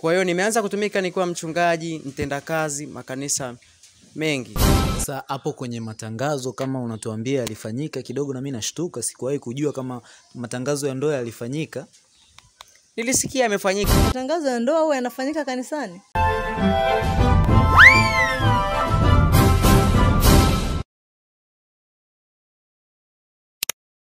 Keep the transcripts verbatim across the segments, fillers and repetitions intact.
Kwa hiyo nimeanza kutumika nikiwa mchungaji, mtendakazi makanisa mengi. Sasa hapo kwenye matangazo kama unatuambia alifanyika kidogo, na mimi nashtuka, sikuwahi kujua kama matangazo ya ndoa yalifanyika. Nilisikia yamefanyika. Matangazo ya ndoa huwa yanafanyika kanisani?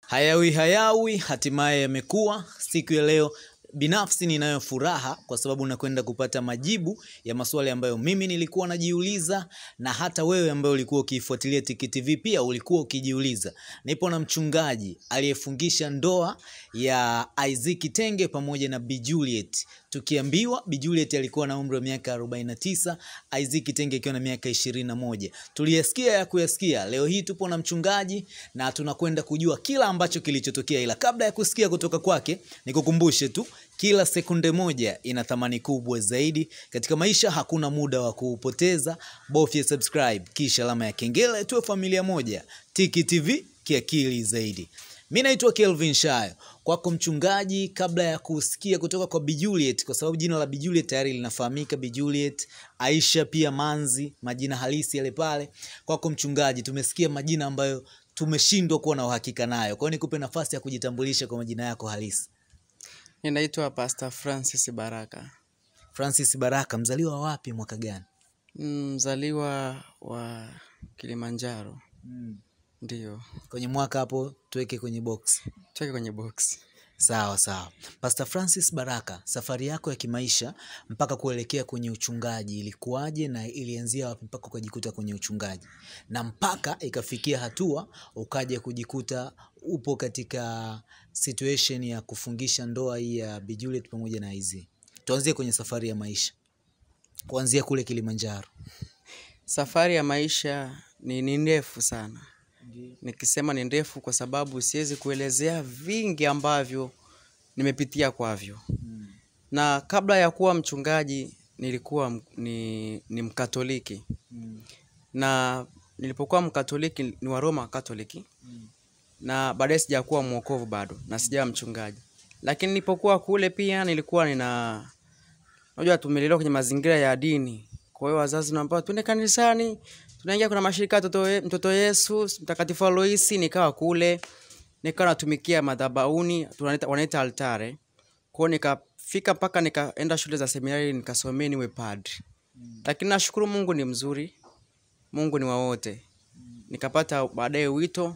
Hayawi hayawi hatimaye yamekuwa. Siku ya leo binafsi ninayo furaha kwa sababu nakwenda kupata majibu ya maswali ambayo mimi nilikuwa najiuliza, na hata wewe ambayo ulikuwa ukifuatilia Tiki T V pia ulikuwa ukijiuliza. Nipo na mchungaji aliyefungisha ndoa ya Isaac Itenge pamoja na Bi Juliet. Tukiambiwa Bi Juliet alikuwa na umri wa miaka arobaini na tisa, Isaac Itenge akiwa na miaka ishirini na moja. Tuliyasikia ya kuyasikia. Leo hii tupo na mchungaji na tunakwenda kujua kila ambacho kilichotokea, ila kabla ya kusikia kutoka kwake nikukumbushe tu, kila sekunde moja ina thamani kubwa zaidi katika maisha. Hakuna muda wa kuupoteza. Bofya subscribe kisha alama ya kengele, tuwe familia moja. Tiki T V, kiakili zaidi. Mimi naitwa Kelvin Shayo. Kwako mchungaji, kabla ya kusikia kutoka kwa Bi Juliet, kwa sababu jina la Bi Juliet tayari linafahamika, Bi Juliet, Aisha pia Manzi, majina halisi yale pale. Kwako mchungaji, tumesikia majina ambayo tumeshindwa kuwa na uhakika nayo. Kwa hiyo nikupe nafasi ya kujitambulisha kwa majina yako halisi. Ninaitwa Pastor Francis Baraka. Francis Baraka, mzaliwa wapi, mwaka gani? Mzaliwa wa Kilimanjaro. Mm. Ndio. Kwenye mwaka hapo tuweke kwenye box. Tuweke kwenye box. Sawa sawa. Pastor Francis Baraka, safari yako ya kimaisha mpaka kuelekea kwenye uchungaji ilikuwaje, na ilianzia wapi mpaka ukajikuta kwenye uchungaji, na mpaka ikafikia hatua ukaje kujikuta upo katika situation ya kufungisha ndoa hii ya Bi Juliet pamoja na Isaac? Tuanzie kwenye safari ya maisha, kuanzia kule Kilimanjaro. Safari ya maisha ni, ni ndefu sana. Nikisema ni ndefu kwa sababu siwezi kuelezea vingi ambavyo nimepitia kwavyo. Hmm. Na kabla ya kuwa mchungaji nilikuwa ni, ni mkatoliki. Hmm. Na nilipokuwa mkatoliki ni wa Roma Katoliki. Hmm. Na baadaye sijakuwa mwokovu bado na sijawa mchungaji. Lakini nilipokuwa kule pia nilikuwa nina unajua tumelelewa kwenye mazingira ya dini. Kwa hiyo wazazi wanambia twende kanisani, tunaingia kuna mashirika toto, mtoto Yesu, Mtakatifu Aloisi. Nikawa kule, nikawa natumikia madhabauni, wanaita altare. Kwa nikafika mpaka nikaenda shule za seminari, nikasomea niwe padri. Mm. Lakini nashukuru Mungu ni mzuri, Mungu ni wa wote. Mm. Nikapata baadaye wito,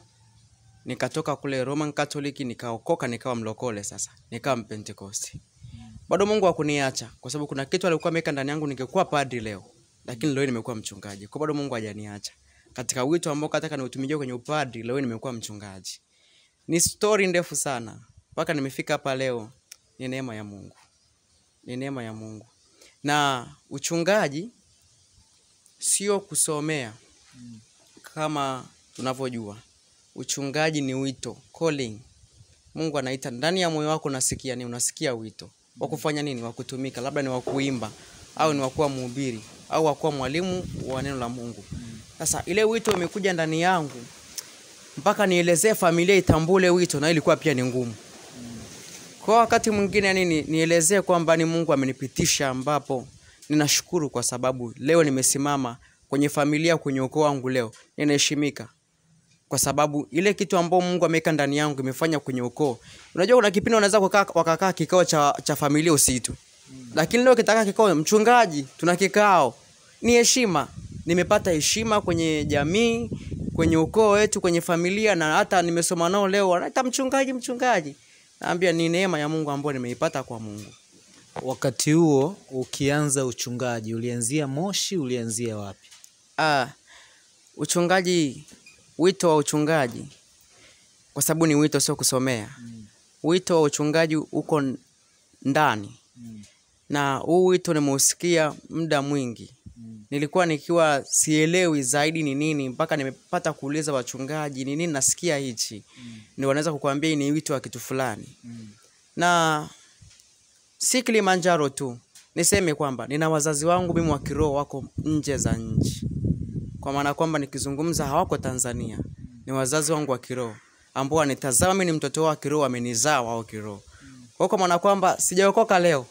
nikatoka kule Roman Katoliki, nikaokoka, nikawa mlokole sasa, nikawa mpentekosti. Mm. Bado Mungu hakuniacha kwa sababu kuna kitu alikuwa ameweka ndani yangu, ningekuwa padri leo. Lakini leo nimekuwa mchungaji. Kwa bado Mungu hajaniacha. Katika wito ambao nataka niutumie kwenye upadri, leo nimekuwa mchungaji. Ni story ndefu sana mpaka nimefika hapa leo. Ni neema ya Mungu. Ni neema ya Mungu. Na uchungaji sio kusomea kama tunavyojua. Uchungaji ni wito, calling. Mungu anaita ndani ya moyo wako, unasikia ni unasikia wito. Wa kufanya nini? Wa kutumika, labda ni wa kuimba au ni wa kuwa mhubiri au wa kuwa mwalimu wa neno la Mungu. Sasa ile wito imekuja ndani yangu mpaka nielezee familia itambule wito, na ilikuwa pia ni ngumu. Kwa wakati mwingine nini nielezee kwamba ni Mungu amenipitisha, ambapo ninashukuru kwa sababu leo nimesimama kwenye familia, kwenye ukoo wangu leo ninaheshimika. Kwa sababu ile kitu ambayo Mungu ameweka ndani yangu imefanya kwenye ukoo. Unajua kuna kipindi unaweza kukaa kikao cha, cha familia usitu. Lakini leo kitaka kikao mchungaji, tuna kikao. Ni heshima. Nimepata heshima kwenye jamii, kwenye ukoo wetu, kwenye familia, na hata nimesoma nao leo wanaita mchungaji mchungaji. Naambia ni neema ya Mungu ambayo nimeipata kwa Mungu. Wakati huo ukianza uchungaji, ulianzia Moshi, ulianzia wapi? Ah, uchungaji, wito wa uchungaji, kwa sababu ni wito sio kusomea. Mm. Wito wa uchungaji uko ndani. Mm. Na huu wito nimeusikia muda mwingi. Mm. Nilikuwa nikiwa sielewi zaidi ni nini mpaka nimepata kuuliza wachungaji ni nini nasikia hichi. Mm. Ndio wanaweza kukuambia ni wito wa kitu fulani. Mm. Na si Kilimanjaro tu. Niseme kwamba nina wazazi wangu mimi wa kiroho wako nje za nchi. Kwa maana kwamba nikizungumza hawako Tanzania. Ni wazazi wangu wa kiroho ambao wanitazama mimi ni mtoto wa kiroho, amenizaa wao kiroho. Kwa maana kwamba sijaokoka leo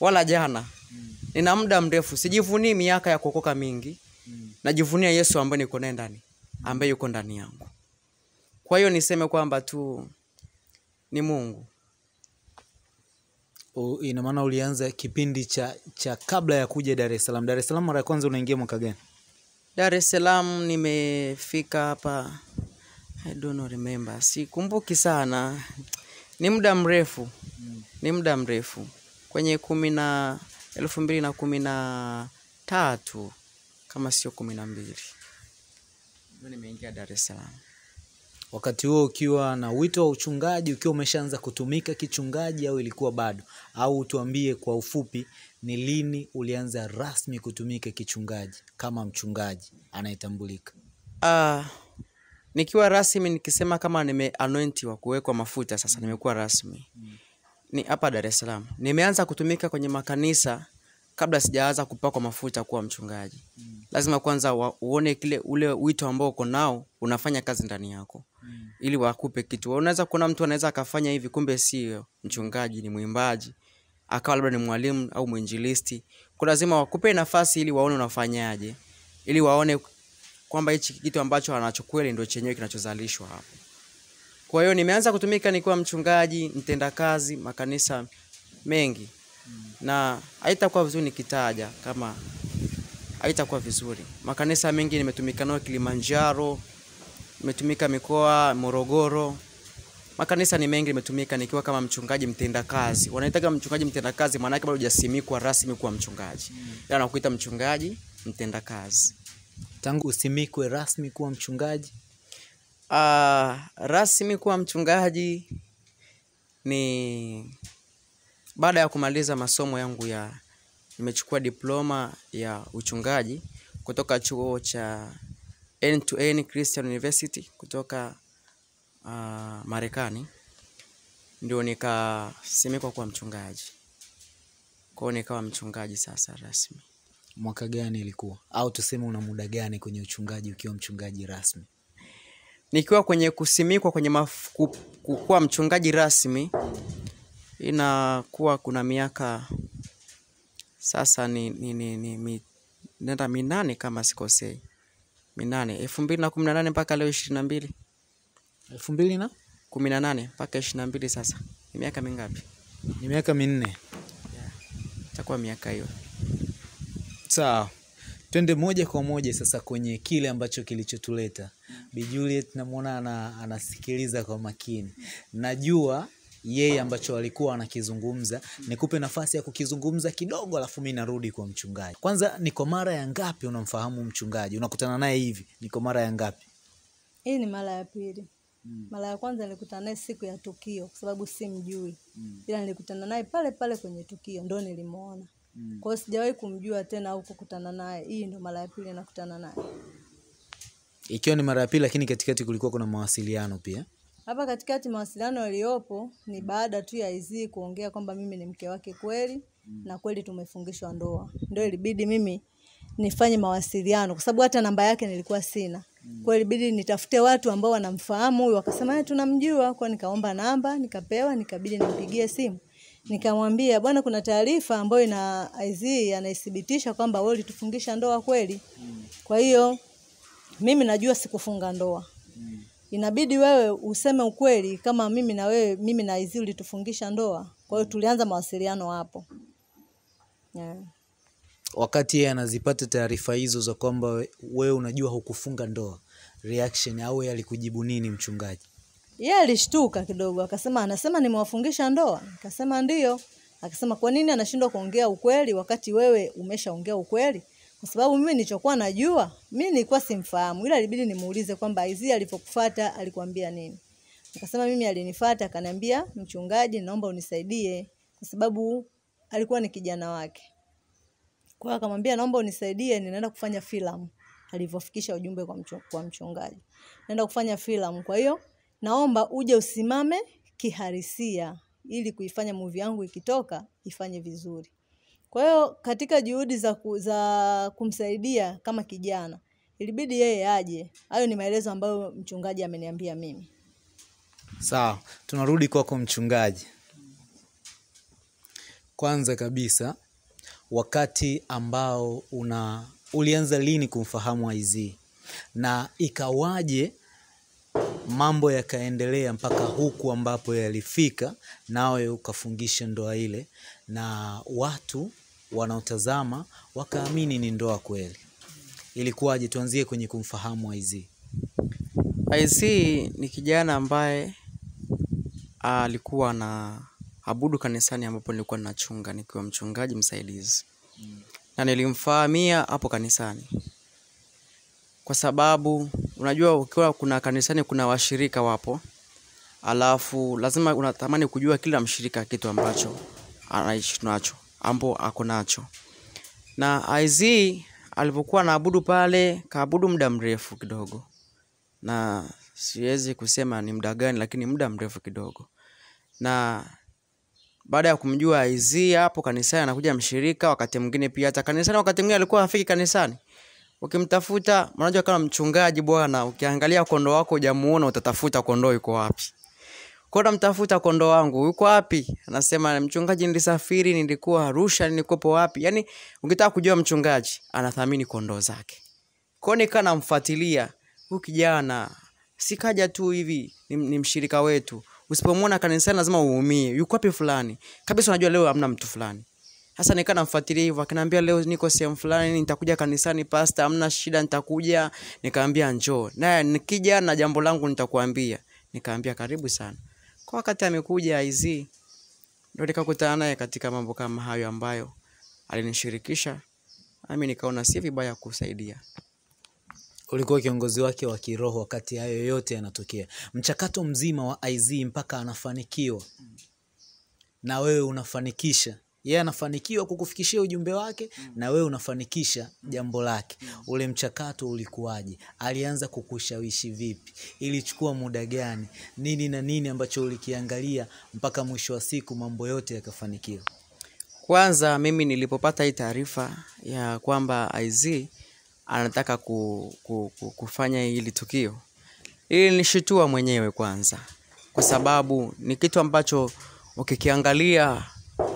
wala jana. Mm. Nina muda mrefu, sijivunii miaka ya kuokoka mingi. Mm. Najivunia Yesu ambaye niko naye ndani, ambaye yuko ndani yangu. Kwa hiyo niseme kwamba tu ni Mungu. Ina maana ulianza kipindi cha cha kabla ya kuja Dar es Salaam. Dar es Salaam mara ya kwanza unaingia mwaka gani? Dar es Salaam nimefika hapa, I don't remember. Sikumbuki sana. Ni muda mrefu. Mm. Ni muda mrefu. Kwenye kumi na elfu mbili na kumi na tatu kama sio kumi na mbili. Mimi nimeingia Dar es Salaam. Wakati huo ukiwa na wito wa uchungaji, ukiwa umeshaanza kutumika kichungaji au ilikuwa bado? Au tuambie kwa ufupi ni lini ulianza rasmi kutumika kichungaji kama mchungaji anayetambulika? Ah, nikiwa rasmi nikisema kama nimeanointiwa kuwekwa mafuta, sasa nimekuwa rasmi. Ni hapa Dar es Salaam. Nimeanza kutumika kwenye makanisa kabla sijaanza kupakwa mafuta kuwa mchungaji. Mm. Lazima kwanza wa, uone kile ule wito ambao uko nao unafanya kazi ndani yako. Mm. Ili wakupe kitu. Unaweza kuona mtu anaweza akafanya hivi kumbe sio mchungaji, ni mwimbaji, akawa labda ni mwalimu au mwinjilisti. Kwa lazima wakupe nafasi ili waone unafanyaje. Ili waone kwamba hichi kitu ambacho anachokweli ndio chenyewe kinachozalishwa hapo. Kwa hiyo nimeanza kutumika nikiwa mchungaji, mtendakazi, makanisa mengi. Na haitakuwa vizuri nikitaja kama haitakuwa vizuri. Makanisa mengi nimetumika nao Kilimanjaro, nimetumika mikoa Morogoro. Makanisa ni mengi nimetumika nikiwa kama mchungaji mtendakazi. Wanaitaga mchungaji mtendakazi maana yake bado hujasimikwa rasmi kuwa mchungaji. Yaani wanakuita mchungaji mtendakazi. Tangu usimikwe rasmi kuwa mchungaji? Ah, rasmi kuwa mchungaji ni baada ya kumaliza masomo yangu ya nimechukua diploma ya uchungaji kutoka chuo cha End-to-End Christian University kutoka uh, Marekani, ndio nikasimikwa kuwa mchungaji. Kwao nikawa mchungaji sasa rasmi. Mwaka gani ilikuwa? Au tuseme una muda gani kwenye uchungaji ukiwa mchungaji rasmi? Nikiwa kwenye kusimikwa kwenye maf, ku, ku, kuwa mchungaji rasmi inakuwa kuna miaka sasa ni ni ni, ni mi, nenda minane kama sikosei. Minane elfu mbili na kumi na nane mpaka leo ishirini na mbili. elfu mbili na kumi na nane mpaka ishirini na mbili sasa. Ni miaka mingapi? Ni miaka minne. Yeah. Itakuwa miaka hiyo. Sawa. Twende moja kwa moja sasa kwenye kile ambacho kilichotuleta. Bi Juliet namuona ana, anasikiliza kwa makini. Najua yeye ambacho alikuwa anakizungumza, nikupe nafasi ya kukizungumza kidogo alafu mimi narudi kwa mchungaji. Kwanza ni kwa mara ya ngapi unamfahamu mchungaji? Unakutana naye hivi ni kwa mara ya ngapi? Hii ni mara ya pili. Mm. Mara ya kwanza nilikutana naye siku ya tukio kwa sababu simjui. Mm. Ila nilikutana naye pale pale kwenye tukio ndio nilimuona. Mm. Kwa hiyo sijawahi kumjua tena au kukutana naye. Hii ndio mara ya pili nakutana naye. Ikiwa ni mara ya pili lakini katikati kulikuwa kuna mawasiliano pia. Hapa katikati mawasiliano yaliopo ni baada tu ya Izii kuongea kwamba mimi ni mke wake kweli. Mm. Na kweli tumefungishwa ndoa. Ndio ilibidi mimi nifanye mawasiliano kwa sababu hata namba yake nilikuwa sina. Mm. Kwa hiyo ilibidi nitafute watu ambao wanamfahamu huyu, akasema tunamjua, kwa nikaomba namba, nikapewa, nikabidi nimpigie simu. Nikamwambia bwana kuna taarifa ambayo ina Izii anaithibitisha kwamba wewe ulitufungisha ndoa kweli. Mm. Kwa hiyo mimi najua sikufunga ndoa. Mm. Inabidi wewe useme ukweli kama mimi na wewe mimi na Izii ulitufungisha ndoa. Kwa hiyo tulianza mawasiliano hapo. Yeah. Wakati yeye anazipata taarifa hizo za kwamba wewe unajua hukufunga ndoa, reaction au yeye alikujibu nini mchungaji? Yeye alishtuka kidogo akasema anasema nimewafungisha ndoa. Nikasema ndio. Akasema kwa nini anashindwa kuongea ukweli wakati wewe umeshaongea ukweli? Kwa sababu mimi nilichokuwa najua, mimi nilikuwa simfahamu. Ila ilibidi nimuulize kwamba Izii alipokufuata alikwambia nini. Akasema mimi alinifuata akaniambia mchungaji naomba unisaidie kwa sababu alikuwa ni kijana wake. Kwa hiyo akamwambia naomba unisaidie ninaenda kufanya filamu. Alivofikisha ujumbe kwa mchungaji, kwa mchungaji. Naenda kufanya filamu. Kwa hiyo naomba uje usimame kiharisia ili kuifanya movie yangu ikitoka ifanye vizuri. Kwa hiyo katika juhudi za, ku, za kumsaidia kama kijana, ilibidi yeye aje. Hayo ni maelezo ambayo mchungaji ameniambia mimi. Sawa, tunarudi kwako mchungaji. Kwanza kabisa, wakati ambao una ulianza lini kumfahamu Isaac na ikawaje mambo yakaendelea mpaka huku ambapo yalifika nawe ukafungisha ndoa ile na watu wanaotazama wakaamini ni ndoa kweli? Ilikuwaje? Tuanzie kwenye kumfahamu Isaac. Isaac ni kijana ambaye alikuwa na abudu kanisani ambapo nilikuwa nachunga nikiwa mchungaji msaidizi. Mm. Na nilimfahamia hapo kanisani. Kwa sababu unajua ukiwa kuna kanisani kuna washirika wapo. Alafu lazima unatamani kujua kila mshirika kitu ambacho anaishi nacho, ambo ako nacho. Na Isaac alipokuwa naabudu pale, kaabudu muda mrefu kidogo. Na siwezi kusema ni muda gani lakini muda mrefu kidogo. Na baada ya kumjua Isaac hapo kanisani anakuja mshirika, wakati mwingine pia hata kanisani, wakati mwingine alikuwa hafiki kanisani. Ukimtafuta, unajua kama mchungaji bwana, ukiangalia kondoo wako hujamuona utatafuta kondoo yuko wapi. Kwa hiyo mtafuta kondoo wangu yuko wapi? Anasema mchungaji nilisafiri, nilikuwa Arusha, nilikopo wapi? Yaani ungetaka kujua mchungaji anathamini kondoo zake. Kwa hiyo nika namfuatilia huyu kijana. Sikaja tu hivi, ni, ni mshirika wetu. Usipomwona kanisani lazima uumie. Yuko wapi fulani? Kabisa unajua leo hamna mtu fulani. Sasa nika namfuatilia hivyo, akaniambia leo niko sehemu fulani, nitakuja kanisani pastor, hamna shida nitakuja. Nikaambia njoo. Naye nikija na jambo langu nitakuambia. Nikaambia karibu sana. Kwa wakati amekuja Isaac, ndio nikakutana naye katika mambo kama hayo ambayo alinishirikisha, nami nikaona si vibaya kusaidia. Ulikuwa kiongozi wake wa kiroho wakati hayo yote yanatokea. Mchakato mzima wa Isaac mpaka anafanikiwa na wewe unafanikisha. Yeye anafanikiwa kukufikishia ujumbe wake na wewe unafanikisha jambo lake. Ule mchakato ulikuwaje? Alianza kukushawishi vipi? Ilichukua muda gani? Nini na nini ambacho ulikiangalia mpaka mwisho wa siku mambo yote yakafanikiwa? Kwanza mimi nilipopata hii taarifa ya kwamba Isaac anataka ku, ku, ku, kufanya hili tukio, ili nishitua mwenyewe kwanza. Kwa sababu ni kitu ambacho ukikiangalia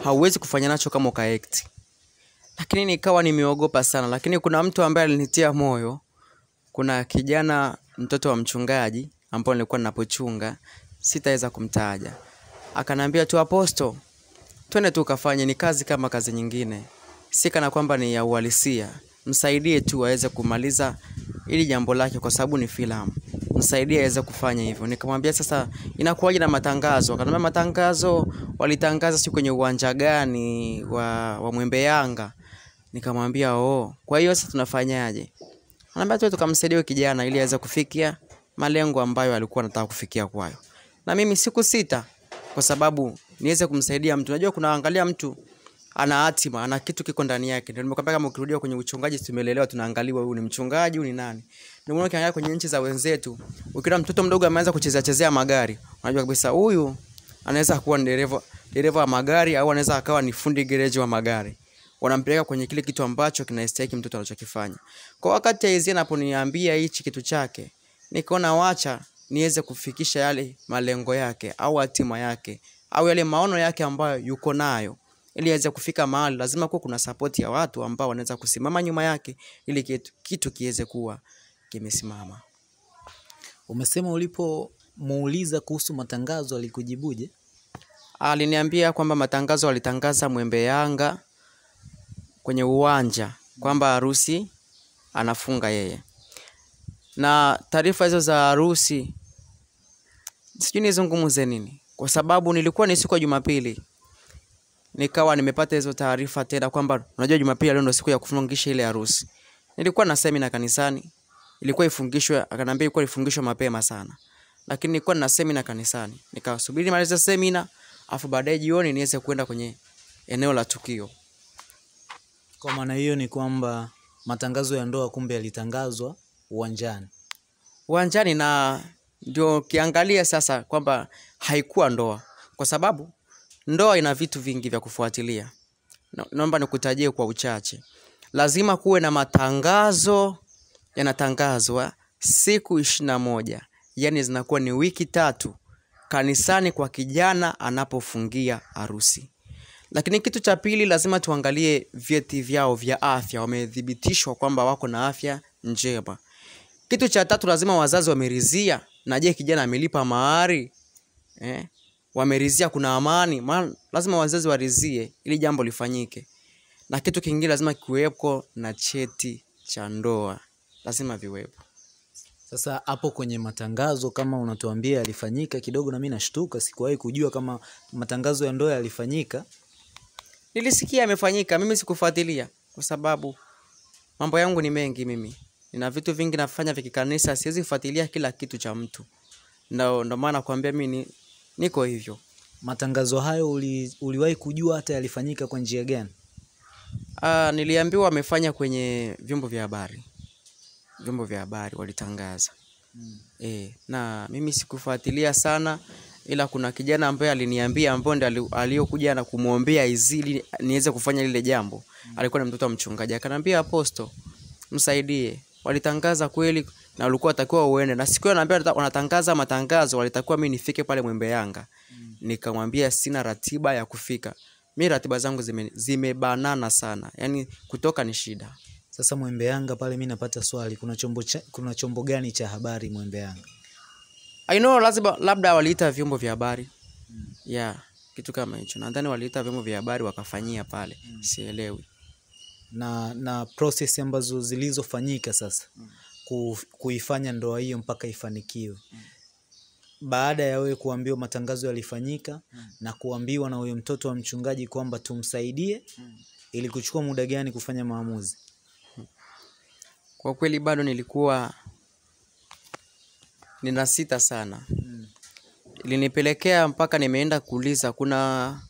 hauwezi kufanya nacho kama ukaekti. Lakini nikawa nimeogopa sana. Lakini kuna mtu ambaye alinitia moyo. Kuna kijana mtoto wa mchungaji ambaye nilikuwa ninapochunga, sitaweza kumtaja. Akanambia tu aposto, twende tu kafanye, ni kazi kama kazi nyingine. Sika na kwamba ni ya uhalisia. Msaidie tu aweze kumaliza ili jambo lake kwa sababu ni filamu. Msaidie aweze kufanya hivyo. Nikamwambia sasa inakuwaje na matangazo? Akanambia matangazo walitangaza siku kwenye uwanja gani wa, wa Mwembe Yanga. Nikamwambia oh, kwa hiyo sasa tunafanyaje? Anambia tu tukamsaidia kijana ili aweze kufikia malengo ambayo alikuwa anataka kufikia kwayo. Na mimi siku sita kwa sababu niweze kumsaidia mtu. Unajua kunaangalia mtu ana hatima, ana kitu kiko ndani yake. Ndio nimekwambia kama ukirudia kwenye uchungaji tumelelewa tunaangaliwa huyu ni mchungaji, huyu ni nani. Ndio maana ukiangalia kwenye nchi za wenzetu, ukiona mtoto mdogo ameanza kuchezea chezea magari, unajua kabisa huyu anaweza kuwa dereva dereva wa magari au anaweza akawa ni fundi garage wa magari. Wanampeleka kwenye kile kitu ambacho kinastahili mtoto anachokifanya. Kwa wakati Isaac anaponiambia hichi kitu chake, nikaona wacha niweze kufikisha yale malengo yake au hatima yake au yale maono yake ambayo yuko nayo. Ili aweze kufika mahali lazima kuwe kuna support ya watu ambao wanaweza kusimama nyuma yake ili kitu, kitu kiweze kuwa kimesimama. Umesema ulipomuuliza kuhusu matangazo alikujibuje? Aliniambia kwamba matangazo alitangaza Mwembe Yanga kwenye uwanja kwamba harusi anafunga yeye. Na taarifa hizo za harusi sijui nizungumze nini kwa sababu nilikuwa ni siku ya Jumapili. Nikawa nimepata hizo taarifa tena kwamba unajua Jumapili leo ndio siku ya kufungisha ile harusi. Nilikuwa na semina kanisani, ilikuwa ifungishwe, akanambia ilikuwa ifungishwe mapema sana. Lakini nilikuwa na semina kanisani, nikasubiri nimalize semina, afu baadaye jioni niweze kwenda kwenye eneo la tukio. Kwa maana hiyo ni kwamba matangazo ya ndoa kumbe yalitangazwa uwanjani. Uwanjani, na ndio kiangalia sasa kwamba haikuwa ndoa kwa sababu ndoa ina vitu vingi vya kufuatilia. Naomba nikutajie kwa uchache. Lazima kuwe na matangazo yanatangazwa siku ishirini na moja. Yaani zinakuwa ni wiki tatu kanisani kwa kijana anapofungia harusi. Lakini kitu cha pili lazima tuangalie vyeti vyao vya afya, wamethibitishwa kwamba wako na afya njema. Kitu cha tatu lazima wazazi wameridhia, na je kijana amelipa mahari? Eh? Wameridhia kuna amani, man, lazima wazazi waridhie ili jambo lifanyike. Na kitu kingine lazima kiwepo na cheti cha ndoa. Lazima viwepo. Sasa hapo kwenye matangazo kama unatuambia yalifanyika kidogo, na mimi nashtuka, sikuwahi kujua kama matangazo ya ndoa yalifanyika. Nilisikia yamefanyika, mimi sikufuatilia kwa sababu mambo yangu ni mengi mimi. Nina vitu vingi nafanya vya kanisa, siwezi kufuatilia kila kitu cha mtu. Ndio ndio maana nakwambia mimi niko hivyo. Matangazo hayo uli, uliwahi kujua hata yalifanyika kwa njia gani? Ah, niliambiwa wamefanya kwenye vyombo vya habari. Vyombo vya habari walitangaza. Mm. E, na mimi sikufuatilia sana, ila kuna kijana ambaye aliniambia, ambaye aliyokuja na kumuombea izili niweze kufanya lile jambo. Mm. Alikuwa ni mtoto wa mchungaji, akaniambia aposto msaidie. Walitangaza kweli na walikuwa watakuwa uende. Na siku anaambia wanatangaza matangazo, walitakuwa mimi nifike pale Mwembe Yanga. Mm. Nikamwambia sina ratiba ya kufika. Mimi ratiba zangu zime, zimebanana sana. Yaani kutoka ni shida. Sasa Mwembe Yanga pale mimi napata swali, kuna chombo cha, kuna chombo gani cha habari Mwembe Yanga? I know lazima labda waliita vyombo vya habari. Mm. Yeah, kitu kama hicho. Nadhani waliita vyombo vya habari wakafanyia pale. Mm. Sielewi. Na na process ambazo zilizofanyika sasa mm. ku, kuifanya ndoa hiyo mpaka ifanikiwe. Mm. Baada ya wewe kuambiwa matangazo yalifanyika mm. na kuambiwa na huyo mtoto wa mchungaji kwamba tumsaidie mm. ili kuchukua muda gani kufanya maamuzi? Kwa kweli bado nilikuwa nina sita sana. Mm. Ilinipelekea mpaka nimeenda kuuliza, kuna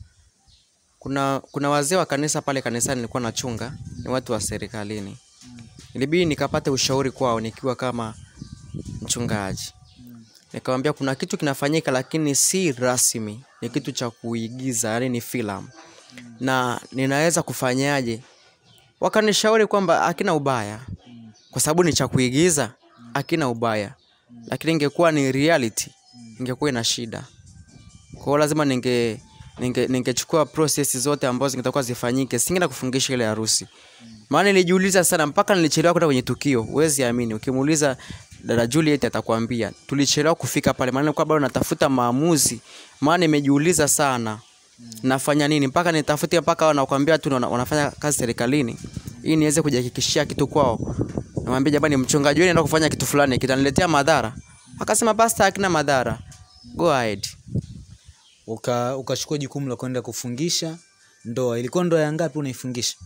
kuna kuna wazee wa kanisa pale kanisani nilikuwa nachunga, ni watu wa serikalini. Mm. Ilibidi nikapate ushauri kwao nikiwa kama mchungaji. Mm. Nikamwambia kuna kitu kinafanyika lakini si rasmi, ni kitu cha kuigiza, yani ni filamu. Mm. Na ninaweza kufanyaje? Wakanishauri kwamba hakina ubaya. Kwa sababu ni cha kuigiza, hakina ubaya. Lakini ingekuwa ni reality, ingekuwa ina shida. Kwa hiyo lazima ninge ninge ningechukua process zote ambazo zingetakuwa zifanyike, singina kufungisha ile harusi. Maana nilijiuliza sana mpaka nilichelewa kwenda kwenye tukio. Huwezi amini, ukimuuliza dada Juliet atakwambia tulichelewa kufika pale, maana nilikuwa bado natafuta maamuzi. Maana nimejiuliza sana nafanya nini mpaka nitafute, mpaka wanakuambia tu wanafanya kazi serikalini. Hii niweze kujihakikishia kitu kwao. Namwambia jamani mchungaji wewe anaenda kufanya kitu fulani kitaniletea madhara. Akasema pastor hakina madhara. Go ahead. Uka ukachukua jukumu la kwenda kufungisha ndoa. Ilikuwa ndoa ya ngapi unaifungisha?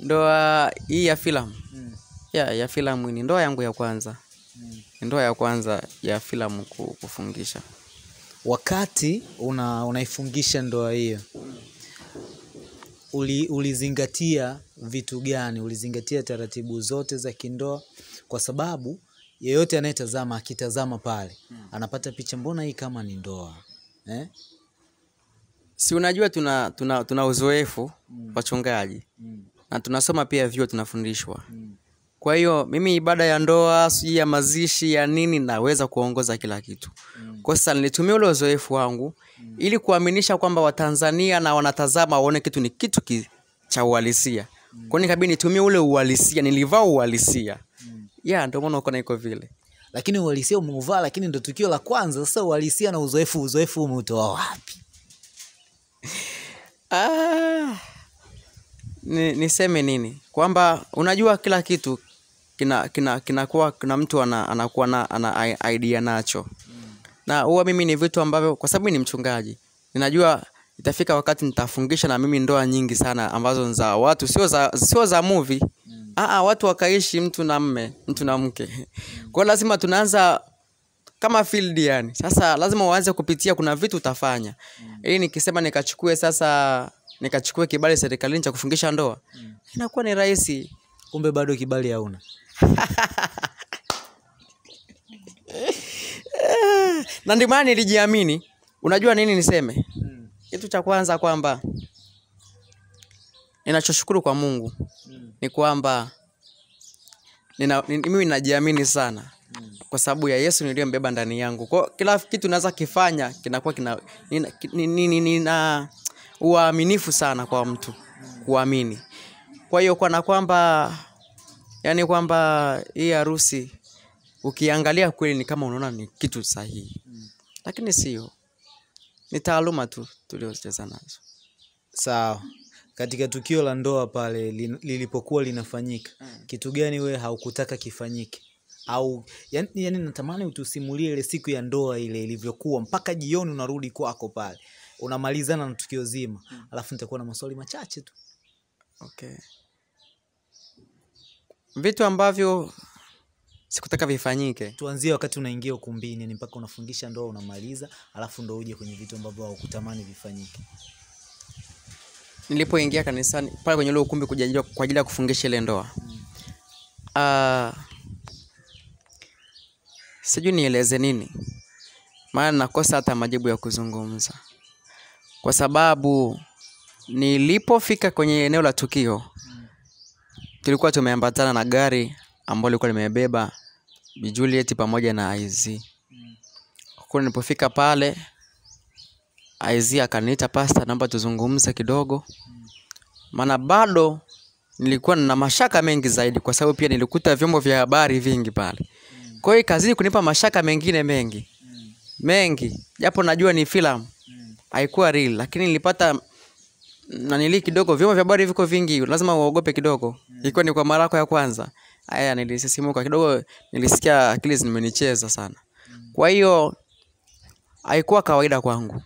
Ndoa hii ya filamu. Hmm. Ya ya filamu ni ndoa yangu ya kwanza. Hmm. Ndoa ya kwanza ya filamu kufungisha. Wakati una unaifungisha ndoa hiyo, Uli, ulizingatia vitu gani? Ulizingatia taratibu zote za kindoa? Kwa sababu yeyote anayetazama akitazama pale hmm. anapata picha, mbona hii kama ni ndoa eh? Si unajua tuna tuna, tuna uzoefu hmm. wachungaji hmm. na tunasoma pia vyuo tunafundishwa hmm. Kwa hiyo mimi ibada ya ndoa, siji ya mazishi ya nini, naweza kuongoza kila kitu. Mm. Kwa sasa nilitumia ule uzoefu wangu mm. ili kuaminisha kwamba Watanzania na wanatazama waone kitu ni kitu ki, cha uhalisia. Mm. Kwa hiyo nikabidi nitumie ule uhalisia, nilivaa uhalisia. Mm. Ya ndio maana uko na iko vile. Lakini uhalisia umeuvaa, lakini ndio tukio la kwanza. Sasa uhalisia na uzoefu, uzoefu umeutoa wapi? Ah, ni niseme nini? Kwamba unajua kila kitu kina kina kinakuwa kuna mtu ana, anakuwa na ana idea nacho. Mm. Na huwa mimi ni vitu ambavyo kwa sababu ni mchungaji, ninajua itafika wakati nitafungisha na mimi ndoa nyingi sana ambazo za watu sio za sio za movie. Mm. Ah, watu wakaishi mtu na mume, mtu na mke. Kwa lazima tunaanza kama field yani. Sasa lazima uanze kupitia kuna vitu utafanya. Mm. Ili nikisema nikachukue sasa nikachukue kibali serikalini cha kufungisha ndoa, mm. inakuwa ni rahisi. Kumbe bado kibali hauna. Na ndio maana nilijiamini. Unajua nini niseme? Mm. Kitu cha kwanza kwamba ninachoshukuru kwa Mungu mm. ni kwamba nina mimi ninajiamini sana. Mm. kwa sababu ya Yesu niliyembeba ndani yangu. Kwa kila kitu naza kifanya kinakuwa kina nina, nina, nina uaminifu sana kwa mtu kuamini. Kwa hiyo kwa na kwamba yani kwamba hii harusi ukiangalia kweli ni kama unaona ni kitu sahihi. Mm. Lakini sio. Ni taaluma tu tuliocheza nazo. Sawa. Katika tukio la ndoa pale lilipokuwa linafanyika, mm. kitu gani wewe haukutaka kifanyike? Au yani, yani natamani utusimulie ile siku ya ndoa ile ilivyokuwa mpaka jioni unarudi kwako pale. Unamalizana na tukio zima, mm. alafu nitakuwa na maswali machache tu. Okay. Vitu ambavyo sikutaka vifanyike. Tuanzie wakati unaingia ukumbini ni mpaka unafundisha ndoa unamaliza, alafu ndo uje kwenye vitu ambavyo hukutamani vifanyike. Nilipoingia kanisani pale kwenye ile ukumbi kujajiliwa kwa ajili ya kufungisha ile ndoa. Ah mm. uh, Sijui nieleze nini. Maana nakosa hata majibu ya kuzungumza. Kwa sababu nilipofika kwenye eneo la tukio, mm. tulikuwa tumeambatana na gari ambalo lilikuwa limebeba Bi Juliet pamoja na Isaac. Mm. Kwa nilipofika pale Isaac akaniita, pastor naomba tuzungumze kidogo. Mm. Maana bado nilikuwa na mashaka mengi zaidi kwa sababu pia nilikuta vyombo vya habari vingi pale. Mm. Kwa hiyo kazi kunipa mashaka mengine mengi. Mm. Mengi. Japo najua ni filamu. Mm. Haikuwa real, lakini nilipata na nili kidogo vyombo vya habari viko vingi, lazima uogope kidogo. Mm. Ilikuwa ni kwa mara yako ya kwanza. Haya nilisisimuka kidogo, nilisikia akili zimenicheza sana. Mm. Kwa hiyo haikuwa kawaida kwangu.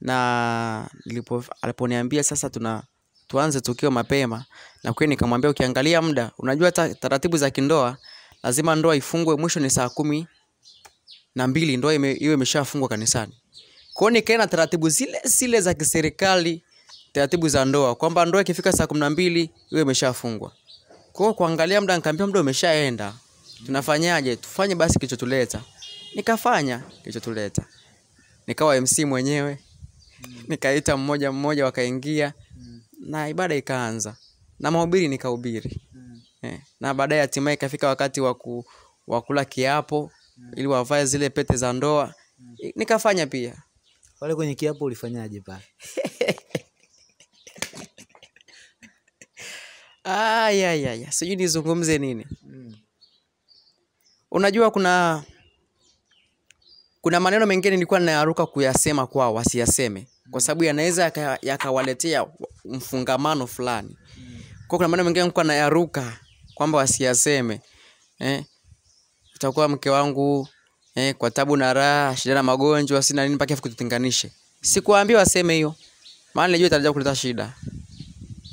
Na nilipo aliponiambia sasa tuna tuanze tukio mapema, na kweli nikamwambia ukiangalia muda, unajua ta, taratibu za kindoa lazima ndoa ifungwe mwisho ni saa kumi na mbili ndoa ime, iwe imeshafungwa kanisani. Kwa hiyo nikaenda taratibu zile zile za kiserikali, taratibu za ndoa kwamba ndoa ikifika saa kumi na mbili iwe imeshafungwa. Kwa kuangalia muda nikamwambia muda umeshaenda. Tunafanyaje? Tufanye basi kilichotuleta. Nikafanya kilichotuleta. Nikawa M C mwenyewe. Nikaita mmoja mmoja wakaingia, mm. na ibada ikaanza na mahubiri nikahubiri, mm. eh, na baadaye hatimaye ikafika wakati wa wa kula kiapo, mm. ili wavae zile pete za ndoa, mm. nikafanya pia. Wale kwenye kiapo ulifanyaje pale? Ah ya ya ya sijui nizungumze nini, mm. Unajua kuna Kuna maneno mengine nilikuwa ninayaruka kuyasema kwao wasiyaseme kwa sababu yanaweza yakawaletea mfungamano fulani. Kwa kuna maneno mengine nilikuwa nayaruka kwamba wasiyaseme. Eh, utakuwa mke wangu, eh, kwa tabu na raha, shida na magonjwa, sina nini mpaka kututenganishe. Sikuambiwa waseme hiyo. Maana najua itarajia kuleta shida.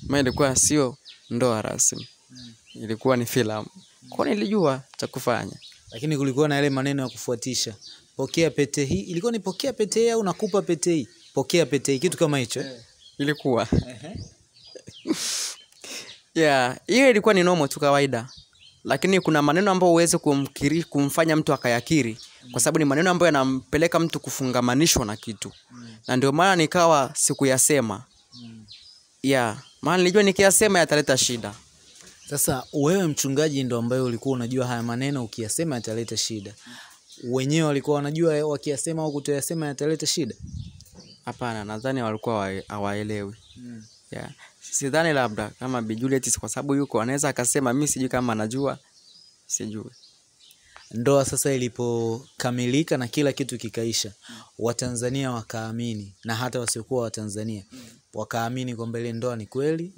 Maana ilikuwa sio ndoa rasmi. Ilikuwa ni filamu. Kwa nilijua cha kufanya. Lakini kulikuwa na yale maneno ya kufuatisha. Pokea pete hii, ilikuwa ni pokea pete hii au nakupa pete hii? Pokea pete hii, kitu kama hicho, eh? Ilikuwa yeah, hiyo ilikuwa ni normal tu kawaida. Lakini kuna maneno ambayo uweze kumkiri kumfanya mtu akayakiri, kwa sababu ni maneno ambayo yanampeleka mtu kufungamanishwa na kitu, na ndio maana nikawa sikuyasema. Yeah, maana nilijua nikiyasema yataleta shida. Sasa wewe mchungaji ndio ambaye ulikuwa unajua haya maneno ukiyasema yataleta shida. Wenyewe walikuwa wanajua wakiyasema au kutoyasema yataleta shida? Hapana, nadhani walikuwa hawaelewi. Mm. Yeah. Sidhani labda kama Bi Juliet kwa sababu yuko anaweza akasema mimi sijui kama anajua. Sijui. Ndoa sasa ilipokamilika na kila kitu kikaisha, Watanzania wakaamini na hata wasiokuwa Watanzania wakaamini kwamba ile ndoa ni kweli,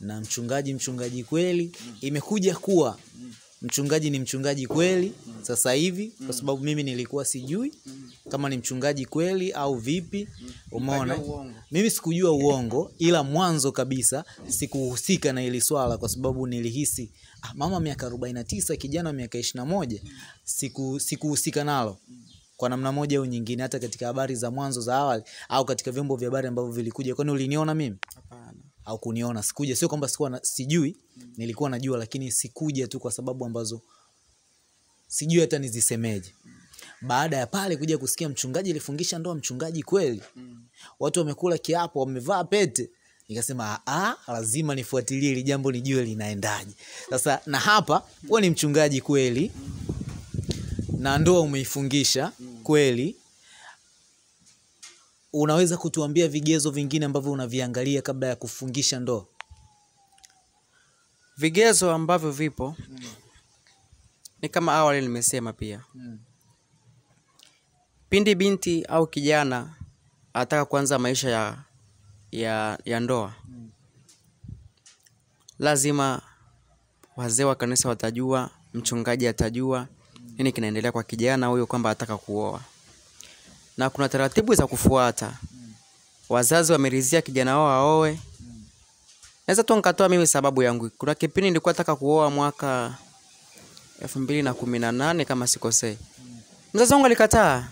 na mchungaji mchungaji kweli. Imekuja kuwa mchungaji ni mchungaji kweli sasa hivi, kwa sababu mimi nilikuwa sijui kama ni mchungaji kweli au vipi. Umeona, mimi sikujua uongo, ila mwanzo kabisa sikuhusika na ile swala kwa sababu nilihisi ah, mama miaka arobaini na tisa kijana miaka ishirini na moja, siku sikuhusika nalo kwa namna moja au nyingine, hata katika habari za mwanzo za awali au katika vyombo vya habari ambavyo vilikuja. Kwani uliniona mimi? Hapana. Au kuniona sikuja, sio kwamba sikuwa na, sijui, nilikuwa najua lakini sikuja tu kwa sababu ambazo sijui hata nizisemeje. Baada ya pale kuja kusikia mchungaji alifungisha ndoa, mchungaji kweli, watu wamekula kiapo, wamevaa pete, nikasema a lazima nifuatilie ili jambo nijue linaendaje. Sasa na hapa wewe ni mchungaji kweli, na ndoa umeifungisha mm. kweli, unaweza kutuambia vigezo vingine ambavyo unaviangalia kabla ya kufungisha ndoa? Vigezo ambavyo vipo mm. ni kama awali nimesema pia. Mm. Pindi binti au kijana ataka kuanza maisha ya ya, ya ndoa, mm. lazima wazee wa kanisa watajua, mchungaji atajua mm. nini kinaendelea kwa kijana huyo kwamba ataka kuoa. Na kuna taratibu za kufuata. Mm. Wazazi wameridhia kijana wao aoe. Mm. Naweza tu nikatoa mimi sababu yangu. Kuna kipindi nilikuwa nataka kuoa mwaka elfu mbili na kumi na nane kama sikosei. Mm. Mzazi wangu alikataa.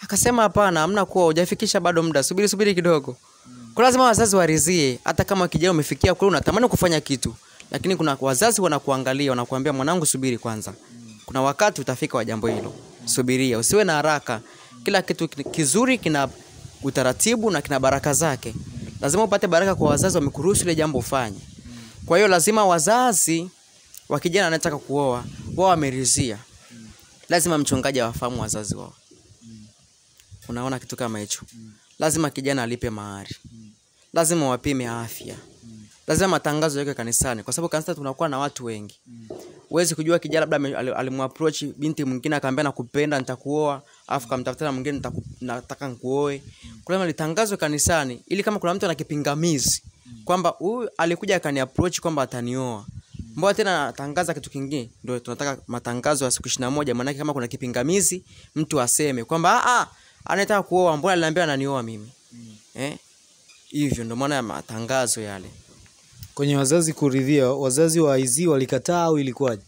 Akasema hapana, hamna kuoa, hujafikisha bado muda. Subiri subiri kidogo. Mm. Kwa lazima wazazi warizie, hata kama kijana umefikia kule unatamani kufanya kitu, lakini kuna wazazi wanakuangalia, wanakuambia mwanangu subiri kwanza. Mm. Kuna wakati utafika wa jambo hilo. Mm. Subiria, usiwe na haraka. Kila kitu kizuri kina utaratibu na kina baraka zake. Lazima upate baraka kwa wazazi wamekuruhusu ile jambo ufanye. Kwa hiyo lazima wazazi wa kijana anataka kuoa wao wameridhia. Lazima mchungaji awafahamu wazazi wao. Unaona kitu kama hicho. Lazima kijana alipe mahari. Lazima wapime afya. Lazima matangazo yake kanisani, kwa sababu kanisa tunakuwa na watu wengi. Uwezi kujua kijana labda alimapproach binti mwingine akamwambia nakupenda nitakuoa, afu kamtafuta mwingine nataka nikuoe. Kwa hiyo litangazwe kanisani ili kama kuna mtu ana kipingamizi kwamba huyu alikuja akani approach kwamba atanioa, mbona tena anatangaza kitu kingine, ndio tunataka matangazo ya siku ishirini na moja. Maana kama kuna kipingamizi mtu aseme kwamba a a anataka kuoa, mbona aliniambia ananioa mimi. Eh, hivyo ndio maana ya matangazo yale. Kwenye wazazi kuridhia, wazazi wa Izi walikataa au ilikuwaje?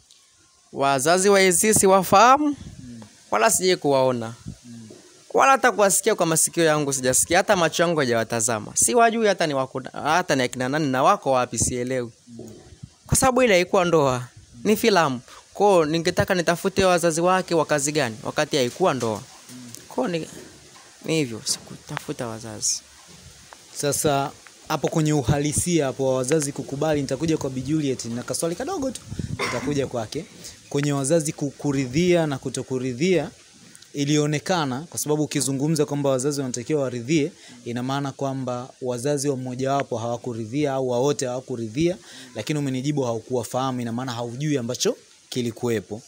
Wazazi wa Izi si wafahamu, mm. wala sije kuwaona. Mm. Wala hata kuwasikia kwa masikio yangu sijasikia, hata macho yangu hajawatazama. Si wajui hata ni wako hata ni akina nani na wako wapi sielewi. Mm. Kwa sababu ile haikuwa ndoa, mm. ni filamu. Kwao ningetaka nitafute wazazi wake wa kazi gani wakati haikuwa ndoa. Mm. Kwao ni hivyo, sikutafuta wazazi. Sasa hapo kwenye uhalisia hapo wazazi kukubali, nitakuja kwa Bi Juliet na kaswali kadogo tu nitakuja kwake. Kwenye wazazi kukuridhia na kutokuridhia ilionekana, kwa sababu ukizungumza kwamba wazazi wanatakiwa waridhie, ina maana kwamba wazazi wa mmoja wapo hawakuridhia au wote hawakuridhia, lakini umenijibu haukuwafahamu, ina maana haujui ambacho kilikuwepo.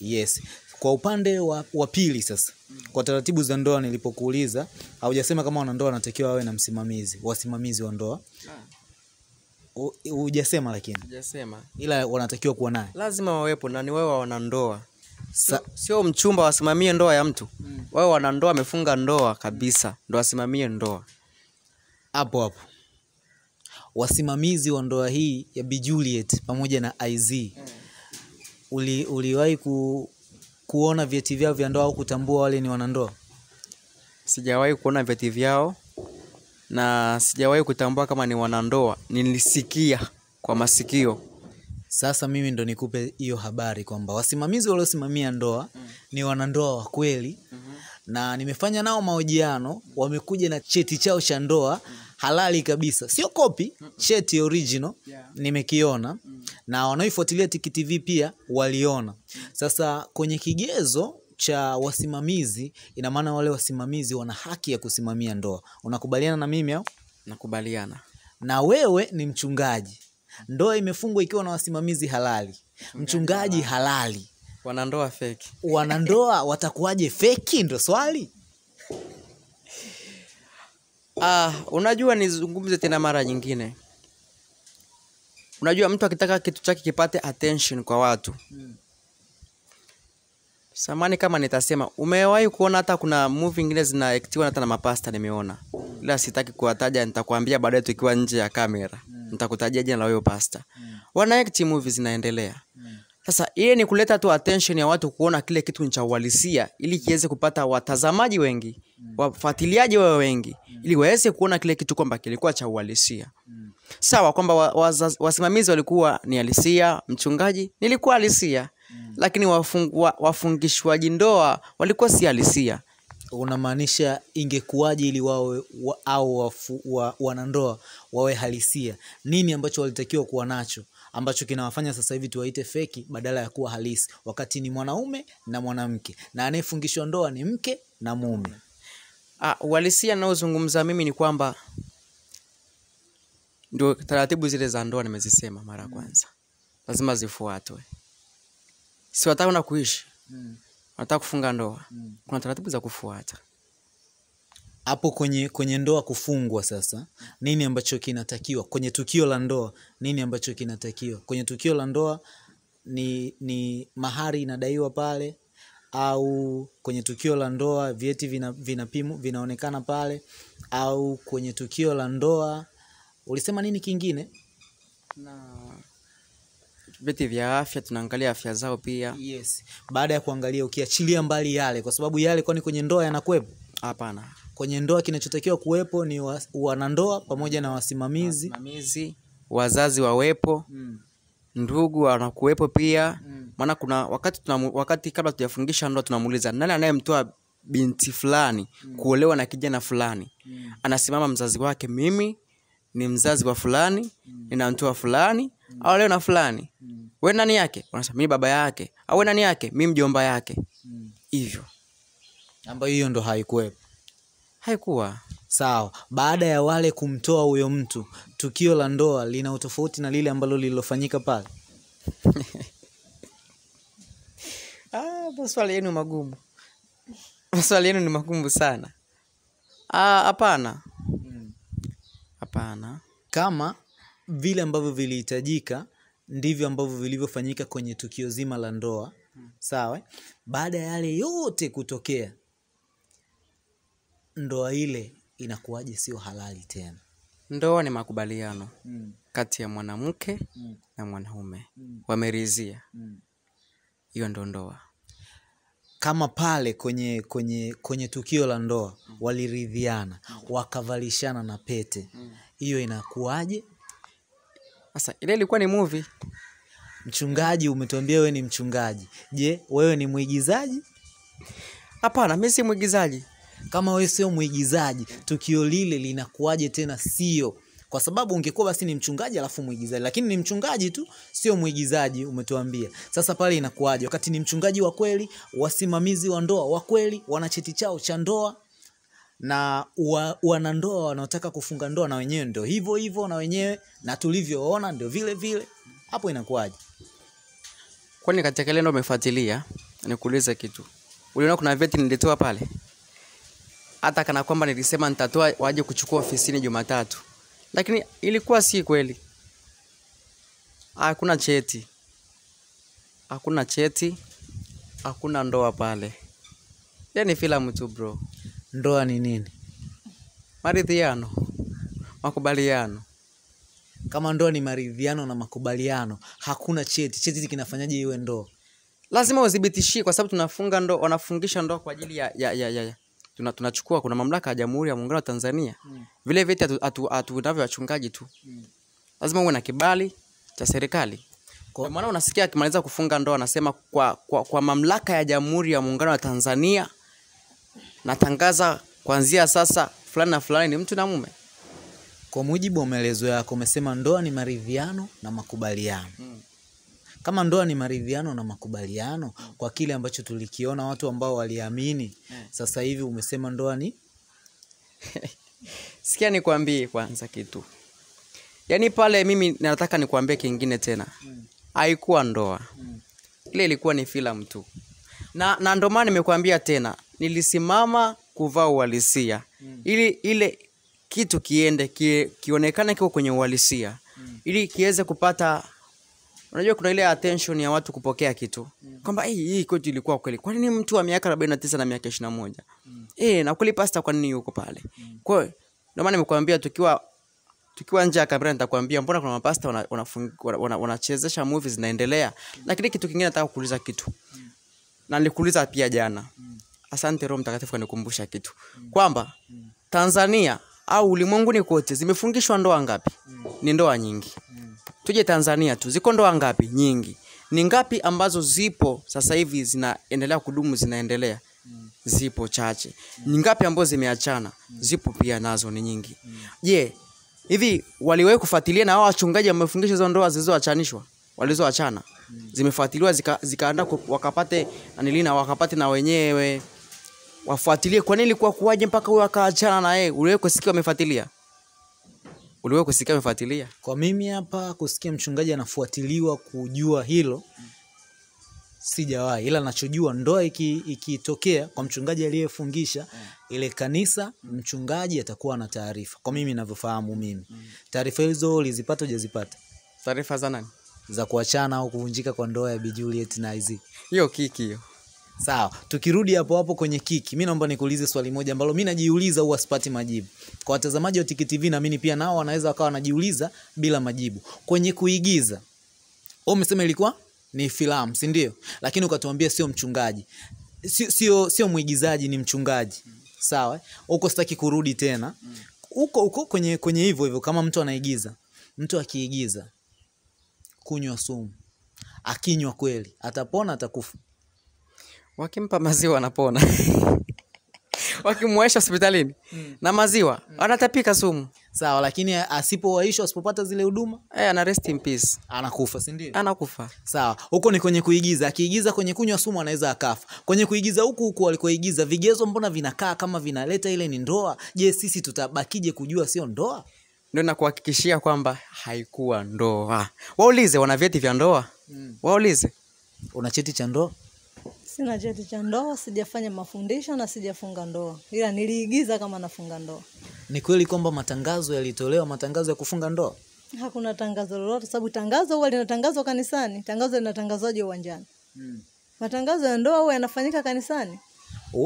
Yes. Kwa upande wa, wa pili sasa, kwa taratibu za ndoa nilipokuuliza, haujasema kama wana ndoa anatakiwa awe na msimamizi, wasimamizi wa ndoa. Hujasema lakini. Hujasema. Ila wanatakiwa kuwa naye. Lazima wawepo na ni wao wana ndoa. Sio, sio mchumba wasimamie ndoa ya mtu. Mm. Wao wana ndoa wamefunga ndoa kabisa, ndio wasimamie ndoa. Hapo hapo. Wasimamizi wa ndoa hii ya Bi Juliet pamoja na I Z. Mm. Uli uliwahi ku kuona vyeti vyao vya ndoa au kutambua wale ni wanandoa? Sijawahi kuona vyeti vyao na sijawahi kutambua kama ni wanandoa. Nilisikia kwa masikio. Sasa mimi ndo nikupe hiyo habari kwamba wasimamizi waliosimamia ndoa mm. ni wanandoa wa kweli. Mm -hmm. Na nimefanya nao mahojiano, wamekuja na cheti chao cha ndoa mm. halali kabisa. Sio copy, mm -mm. cheti original. Yeah. Nimekiona. Mm. Na wanaoifuatilia Tiki T V pia waliona. Sasa kwenye kigezo cha wasimamizi, ina maana wale wasimamizi wana haki ya kusimamia ndoa. Unakubaliana na mimi au? Nakubaliana. Na wewe ni mchungaji. Ndoa imefungwa ikiwa na wasimamizi halali. Mchungaji halali. Wanandoa feki. Wanandoa watakuwaje feki ndo swali? Ah, unajua nizungumze tena mara nyingine. Unajua mtu akitaka kitu chake kipate attention kwa watu. Hmm. Samani kama nitasema, umewahi kuona hata kuna movie nyingine zinaactiwa hata na mapasta nimeona. Ila sitaki kuwataja, nitakwambia baadaye tukiwa nje ya kamera. Hmm. Nitakutajia jina la huyo pasta. Hmm. Wanaact movies zinaendelea. Hmm. Sasa ile ni kuleta tu attention ya watu kuona kile kitu ni cha uhalisia ili kiweze kupata watazamaji wengi, mm. wafuatiliaji wao wengi, mm. ili waweze kuona kile kitu kwamba kilikuwa cha uhalisia. Mm. Sawa kwamba wa, wa, wasimamizi walikuwa ni halisia, mchungaji nilikuwa halisia, mm. lakini wafung, wa, wafungishwaji ndoa walikuwa si halisia. unamaanisha ingekuwaje ili wawe wa, au wafu, wa, wanandoa wawe halisia? Nini ambacho walitakiwa kuwa nacho ambacho kinawafanya sasa hivi tuwaite feki badala ya kuwa halisi, wakati ni mwanaume na mwanamke na anayefungishwa ndoa ni mke na mume? Ah, uhalisia naozungumza mimi ni kwamba ndio taratibu zile za ndoa nimezisema mara kwanza. Lazima zifuatwe. Si wataka na kuishi. Mm. Wanataka kufunga ndoa. Mm. Kuna taratibu za kufuata. Hapo kwenye kwenye ndoa kufungwa sasa, nini ambacho kinatakiwa? Kwenye tukio la ndoa, nini ambacho kinatakiwa? Kwenye tukio la ndoa ni ni mahari inadaiwa pale, au kwenye tukio la ndoa vyeti vina, vinapimu vinaonekana pale, au kwenye tukio la ndoa ulisema nini kingine? Na vyeti vya afya, tunaangalia afya zao pia. Yes. Baada ya kuangalia, ukiachilia mbali yale, kwa sababu yale kwani kwenye ndoa yanakuepo? Hapana. Kwenye ndoa kinachotakiwa kuwepo ni wa, wanandoa pamoja na wasimamizi, wasimamizi, wazazi wawepo, mm. ndugu wanakuepo pia. Mm. Maana kuna wakati tuna, wakati kabla tujafungisha ndoa tunamuuliza nani anayemtoa binti fulani mm. kuolewa na kijana fulani. Mm. Anasimama mzazi wake, mimi ni mzazi wa fulani, mm. ninamtoa fulani, mm. au leo na fulani. Mm. Wewe nani yake? Unasema mimi baba yake. Au wewe nani yake? Mimi mjomba yake. Hivyo. Mm. Ambayo hiyo ndo haikuwepo. Haikuwa. Sawa. Baada ya wale kumtoa huyo mtu, tukio la ndoa lina utofauti na lile ambalo lililofanyika pale? Ah, maswali yenu magumu. Maswali yenu ni magumu sana. Ah, hapana. Hapana. Kama vile ambavyo vilihitajika ndivyo ambavyo vilivyofanyika kwenye tukio zima la ndoa. Sawa? Baada ya yale yote kutokea, ndoa ile inakuwaje sio halali tena? Ndoa ni makubaliano mm. kati ya mwanamke mm. na mwanaume. Mm. Wameridhia. Hiyo mm. ndo ndoa. Kama pale kwenye kwenye kwenye tukio la ndoa mm. waliridhiana, wakavalishana na pete, hiyo mm. inakuwaje? Sasa ile ilikuwa ni movie. Mchungaji, umetuambia wewe ni mchungaji. Je, wewe ni muigizaji? Hapana, mimi si muigizaji. Kama wewe sio muigizaji, tukio lile linakuwaje tena sio? Kwa sababu ungekuwa basi ni mchungaji alafu muigizaji, lakini ni mchungaji tu, sio muigizaji umetuambia. Sasa pale inakuwaje wakati ni mchungaji wa kweli, wasimamizi wa ndoa wa kweli, wana cheti chao cha ndoa, na wa, wanandoa wanaotaka kufunga ndoa na wenyewe ndio hivyo hivyo, na wenyewe na tulivyoona ndio vile vile? Hapo inakuwaje? Kwani katika lendo umefuatilia, nikuuliza kitu. Uliona kuna vyeti nilitoa pale? Hata kana kwamba nilisema nitatoa waje kuchukua ofisini Jumatatu, lakini ilikuwa si kweli. Hakuna cheti. Hakuna cheti. Hakuna ndoa pale. Yaani filamu tu bro. Ndoa ni nini? Maridhiano. Makubaliano. Kama ndoa ni maridhiano na makubaliano, hakuna cheti. Cheti kinafanyaje iwe ndoa? Lazima udhibitishie, kwa sababu tunafunga ndoa, wanafungisha ndoa kwa ajili ya ya ya, ya. Tuna tunachukua, kuna mamlaka ya Jamhuri ya Muungano wa Tanzania. Mm. Vile vile hatunavyo wachungaji tu. Mm. Lazima uwe na kibali cha serikali. Kwa maana unasikia akimaliza kufunga ndoa anasema kwa, kwa kwa mamlaka ya Jamhuri ya Muungano wa Tanzania natangaza kuanzia sasa fulani na fulani ni mtu na mume. Kwa mujibu wa maelezo yako umesema ndoa ni maridhiano na makubaliano. Mm. Kama ndoa ni maridhiano na makubaliano, kwa kile ambacho tulikiona watu ambao waliamini, sasa hivi umesema ndoa ni sikia nikwambie kwanza kitu. Yaani pale mimi nataka nikwambie kingine tena. Haikuwa ndoa. Ile ilikuwa ni filamu tu. Na na ndio maana nimekwambia tena, nilisimama kuvaa uhalisia. Ili ile kitu kiende ki, kionekane kiko kwenye uhalisia. Ili kiweze kupata, unajua kuna ile attention ya watu kupokea kitu. Mm. Kwamba eh hii kwetu ilikuwa kweli. Kwa nini mtu wa miaka arobaini na tisa na miaka ishirini na moja? Mm. Eh na kuli pasta kwa nini yuko pale? Mm. Kwa hiyo ndio maana nimekuambia tukiwa tukiwa nje ya kamera nitakwambia mbona kuna mapasta wanachezesha wana, wana, wana, wana movies zinaendelea. Mm. Lakini kitu kingine nataka kuuliza kitu. Mm. Na nilikuuliza pia jana. Mm. Asante Roho Mtakatifu anikumbusha kitu. Mm. Kwamba mm. Tanzania au ulimwenguni kote zimefungishwa ndoa ngapi? Mm. Ni ndoa nyingi. Tuje Tanzania tu, ziko ndoa ngapi? Nyingi. Ni ngapi ambazo zipo sasa hivi zinaendelea kudumu, zinaendelea? Mm. zipo chache. Mm. Ni ngapi ambazo zimeachana? Mm. Zipo pia nazo ni nyingi. Je, mm. yeah. hivi waliwahi kufuatilia na hao wachungaji wamefungisha hizo ndoa zilizoachanishwa? Walizoachana? Mm. Zimefuatiliwa zika, zikaanda wakapate anilina wakapate na wenyewe. Wafuatilie kwa nini ilikuwa kuaje mpaka huyo akaachana na yeye? Uliwahi kusikia wamefuatilia? Uliwahi kusikia wamefuatilia? Kwa mimi hapa kusikia mchungaji anafuatiliwa kujua hilo sijawahi, ila nachojua ndoa ikitokea iki kwa mchungaji aliyefungisha mm. ile kanisa, mchungaji atakuwa na taarifa. Kwa mimi ninavyofahamu mimi mm. taarifa hizo ulizipata hujazipata? Taarifa za nani? Za kuachana au kuvunjika kwa ndoa ya Bi Juliet na Isaac. Hiyo kiki hiyo. Sawa, tukirudi hapo hapo kwenye kiki, mimi naomba nikuulize swali moja ambalo mimi najiuliza huwa sipati majibu. Kwa watazamaji wa Tiki T V na mimi pia nao wanaweza wakawa wanajiuliza bila majibu. Kwenye kuigiza, wao umesema ilikuwa ni filamu, si ndio? Lakini ukatuambia sio mchungaji. Sio sio sio muigizaji, ni mchungaji. Mm. Sawa? Huko sitaki kurudi tena. Huko mm. huko kwenye kwenye hivyo hivyo kama mtu anaigiza. Mtu akiigiza kunywa sumu. Akinywa kweli, atapona atakufa? Wakimpa maziwa anapona. Wakimwaisha hospitalini mm. na maziwa, mm. anatapika sumu. Sawa, lakini asipowaishwa, asipopata zile huduma, eh ana rest in peace. Anakufa, si ndio? Anakufa. Sawa, huko ni kwenye kuigiza. Akiigiza kwenye kunywa sumu anaweza akafa. Kwenye kuigiza huku huku alikoigiza, vigezo mbona vinakaa kama vinaleta ile ni ndoa? Je, sisi tutabakije kujua sio ndoa? Ndio na kuhakikishia kwamba haikuwa ndoa. Waulize wana vyeti vya ndoa? Mm. Waulize. Una cheti cha ndoa? Sina cheti cha ndoa, sijafanya mafundisho na sijafunga ndoa. Ila niliigiza kama nafunga ndoa. Ni kweli kwamba matangazo yalitolewa, matangazo ya kufunga ndoa? Hakuna tangazo lolote, sababu tangazo huwa linatangazwa kanisani, tangazo linatangazwaje uwanjani? Hmm. Matangazo ya ndoa huwa yanafanyika kanisani.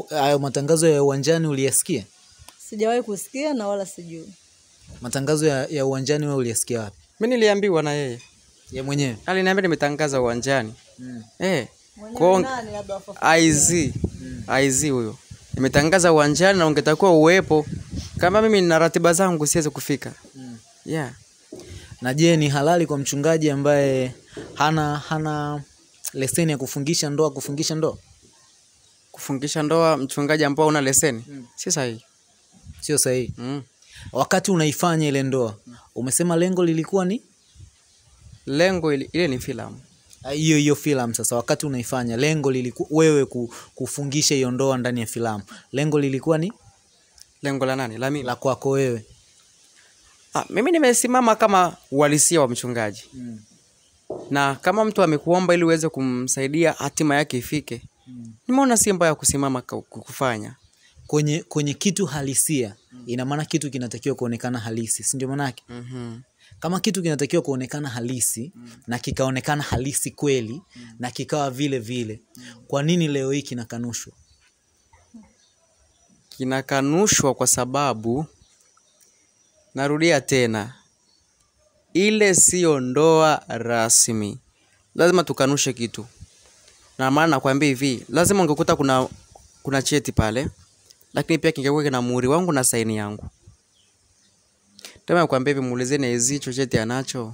Hayo matangazo ya uwanjani uliyasikia? Sijawahi kusikia na wala sijui. Matangazo ya, ya uwanjani wewe uliyasikia wapi? Mimi niliambiwa na yeye. Yeye mwenyewe. Aliniambia nimetangaza uwanjani. Hmm. Eh. Kwa I Z mm. I Z huyo nimetangaza uwanjani na ungetakuwa uwepo kama mimi nina ratiba zangu siweze kufika. Mm. Yeah. Na je, ni halali kwa mchungaji ambaye hana hana leseni ya kufungisha ndoa kufungisha ndoa? Kufungisha ndoa mchungaji ambaye una leseni? Mm. Si sahihi. Sio sahihi. Mm. Wakati unaifanya ile ndoa, umesema lengo lilikuwa ni lengo ile, ile ni filamu. Hiyo hiyo filamu sasa wakati unaifanya lengo lilikuwa wewe kufungisha hiyo ndoa ndani ya filamu. Lengo lilikuwa ni lengo la nani? La mimi. La kwako wewe. Ah, mimi nimesimama kama uhalisia wa mchungaji. Mm. Na kama mtu amekuomba ili uweze kumsaidia hatima yake ifike. Mm. Nimeona si mbaya kusimama kufanya kwenye kwenye kitu halisia. Mm. Ina maana kitu kinatakiwa kuonekana halisi, si ndio maana yake? Mhm. Mm Kama kitu kinatakiwa kuonekana halisi mm. na kikaonekana halisi kweli mm. na kikawa vile vile, kwa nini leo hii kinakanushwa? Kinakanushwa kwa sababu, narudia tena, ile sio ndoa rasmi. Lazima tukanushe kitu. Na maana nakwambia hivi, lazima ungekuta kuna kuna cheti pale, lakini pia kingekuwa kina muhuri wangu na saini yangu. Tama kuambia vimuulizeni hizi chochote anacho.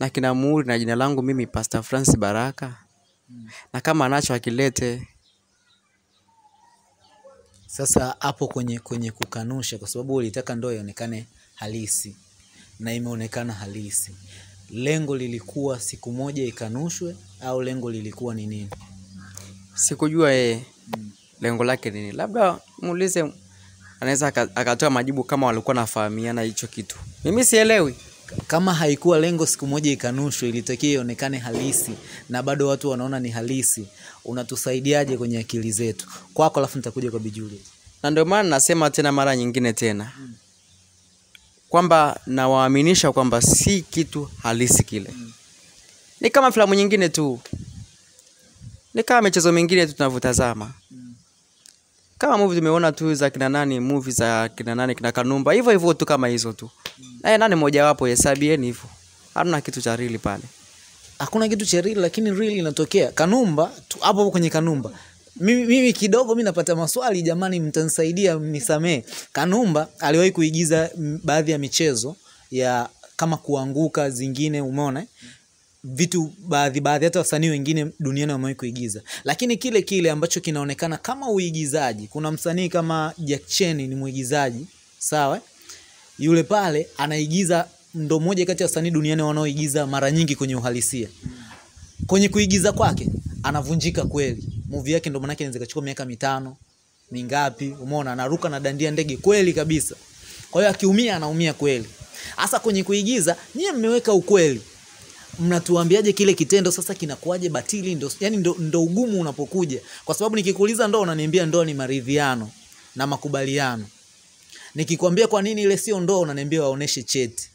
Na kina muhuri na jina langu mimi Pastor Francis Baraka. Mm. Na kama anacho akilete. Sasa hapo kwenye kwenye kukanusha kwa sababu ulitaka ndoa ionekane halisi na imeonekana halisi. Lengo lilikuwa siku moja ikanushwe au lengo lilikuwa ni nini? Sikujua yeye. Mm. Lengo lake nini? Labda muulize anaweza akatoa majibu kama walikuwa nafahamiana hicho kitu. Mimi sielewi. Kama haikuwa lengo siku moja ikanushwe, ilitakiwa ionekane halisi na bado watu wanaona ni halisi, unatusaidiaje kwenye akili zetu? Kwako alafu nitakuja kwa Bi Juliet. Na ndio maana nasema tena mara nyingine tena hmm. kwamba nawaaminisha kwamba si kitu halisi kile. Hmm. Ni kama filamu nyingine tu. Ni kama michezo mingine tu tunavutazama. Hmm. Kama movie tumeona tu za kina nani, movie za kina nani kina Kanumba, hivyo hivyo tu kama hizo tu. Mm. Na nani moja wapo hesabieni hivyo. Hakuna kitu cha real pale. Hakuna kitu cha real lakini real inatokea. Kanumba hapo kwenye Kanumba. Mimi, mimi kidogo mimi napata maswali jamani mtanisaidia mnisamee. Kanumba aliwahi kuigiza baadhi ya michezo ya kama kuanguka zingine umeona. vitu baadhi baadhi hata wasanii wengine duniani wamewahi kuigiza. Lakini kile kile ambacho kinaonekana kama uigizaji, kuna msanii kama Jack Chen ni muigizaji, sawa? Yule pale anaigiza, ndo moja kati ya wasanii duniani wanaoigiza mara nyingi kwenye uhalisia. Kwenye kuigiza kwake anavunjika kweli. Movie yake ndo maana yake inaweza kuchukua miaka mitano, mingapi, umeona anaruka na dandia ndege kweli kabisa. Kwa hiyo akiumia anaumia kweli. Hasa kwenye kuigiza, nyie mmeweka ukweli. Mnatuambiaje kile kitendo sasa kinakuaje batili? Ndo yani ndo, ndo ugumu unapokuja. Kwa sababu nikikuuliza ndoa unaniambia ndoa ni maridhiano na makubaliano. Nikikwambia kwa nini ile sio ndoa unaniambia waoneshe cheti.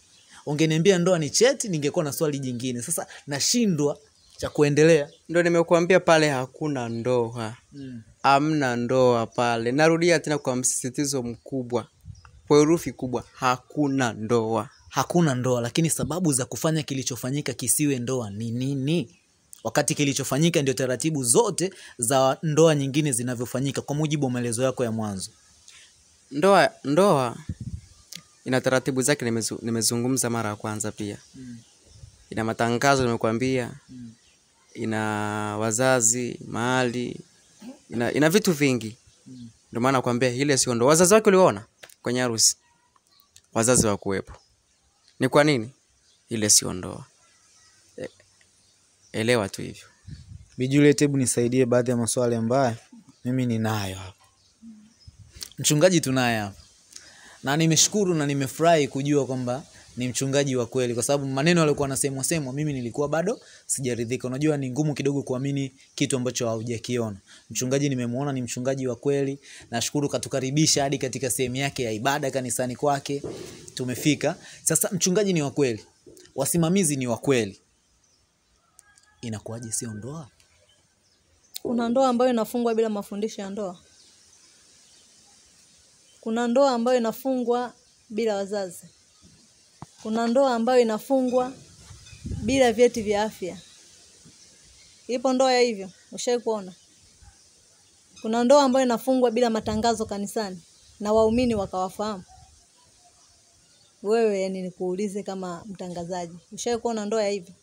Ungeniambia ndoa ni cheti ningekuwa na swali jingine. Sasa nashindwa cha kuendelea. Ndio nimekuambia pale hakuna ndoa. Mm. Hamna ndoa pale. Narudia tena kwa msisitizo mkubwa. Kwa herufi kubwa, hakuna ndoa. Hakuna ndoa, lakini sababu za kufanya kilichofanyika kisiwe ndoa ni nini? Wakati kilichofanyika ndio taratibu zote za ndoa nyingine zinavyofanyika kwa mujibu wa maelezo yako ya mwanzo. Ndoa ndoa ina taratibu zake, nimezu, nimezungumza mara ya kwanza pia. Mm. Ina matangazo nimekuambia. Mm. Ina wazazi, mali, ina, ina vitu vingi. Mm. Ndio maana nakwambia ile sio ndoa. Wazazi wake uliona kwenye harusi. Wazazi wakuwepo. Ni kwa nini? Ile sio ndoa. E, elewa tu hivyo. Bi Juliet, hebu nisaidie baadhi ya maswali ambayo mimi ninayo hapa. Mchungaji tunaye hapa. Na nimeshukuru na nimefurahi kujua kwamba ni mchungaji wa kweli, kwa sababu maneno yalikuwa nasemwa semwa mimi nilikuwa bado sijaridhika. Unajua ni ngumu kidogo kuamini kitu ambacho haujakiona. Mchungaji nimemuona ni mchungaji wa kweli. Nashukuru katukaribisha hadi katika sehemu yake ya ibada kanisani kwake. Tumefika. Sasa mchungaji ni wa kweli. Wasimamizi ni wa kweli. Inakuwaje sio ndoa? Kuna ndoa ambayo inafungwa bila mafundisho ya ndoa. Kuna ndoa ambayo inafungwa bila wazazi. Kuna ndoa ambayo inafungwa bila vyeti vya afya. Ipo ndoa ya hivyo, ushaikuona. Kuna ndoa ambayo inafungwa bila matangazo kanisani na waumini wakawafahamu. Wewe yani nikuulize kama mtangazaji, ushaikuona ndoa ya hivyo?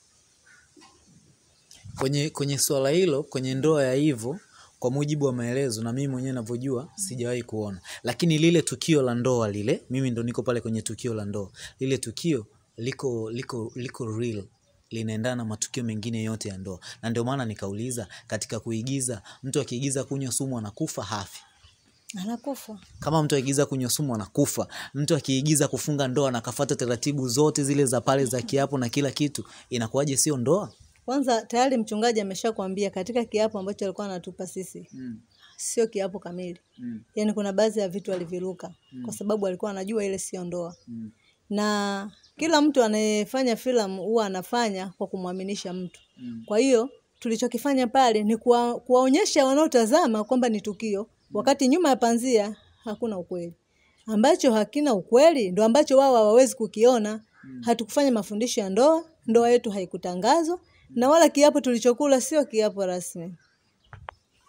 Kwenye kwenye swala hilo, kwenye ndoa ya hivyo, kwa mujibu wa maelezo na mimi mwenyewe ninavyojua sijawahi kuona. Lakini lile tukio la ndoa lile, mimi ndo niko pale kwenye tukio la ndoa. Lile tukio liko liko liko real, linaendana na matukio mengine yote ya ndoa. Na ndio maana nikauliza, katika kuigiza, mtu akiigiza kunywa sumu anakufa hafi? Anakufa. Kama mtu akiigiza kunywa sumu anakufa, mtu akiigiza kufunga ndoa na kafuata taratibu zote zile za pale za kiapo na kila kitu, inakuwaje sio ndoa? Kwanza tayari mchungaji ameshakwambia katika kiapo ambacho alikuwa anatupa sisi. Mm. Sio kiapo kamili. Mm. Yaani kuna baadhi ya vitu aliviruka. Mm. Kwa sababu alikuwa anajua ile sio ndoa. Mm. Na kila mtu anayefanya filamu huwa anafanya kwa kumwaminisha mtu. Mm. Kwa hiyo tulichokifanya pale ni kuwa, kuwaonyesha wanaotazama kwamba ni tukio. Mm. Wakati nyuma ya panzia hakuna ukweli. Ambacho hakina ukweli ndio ambacho wao hawawezi kukiona. Mm. Hatukufanya mafundisho ya ndoa, ndoa yetu haikutangazwa. Na wala kiapo tulichokula sio kiapo rasmi.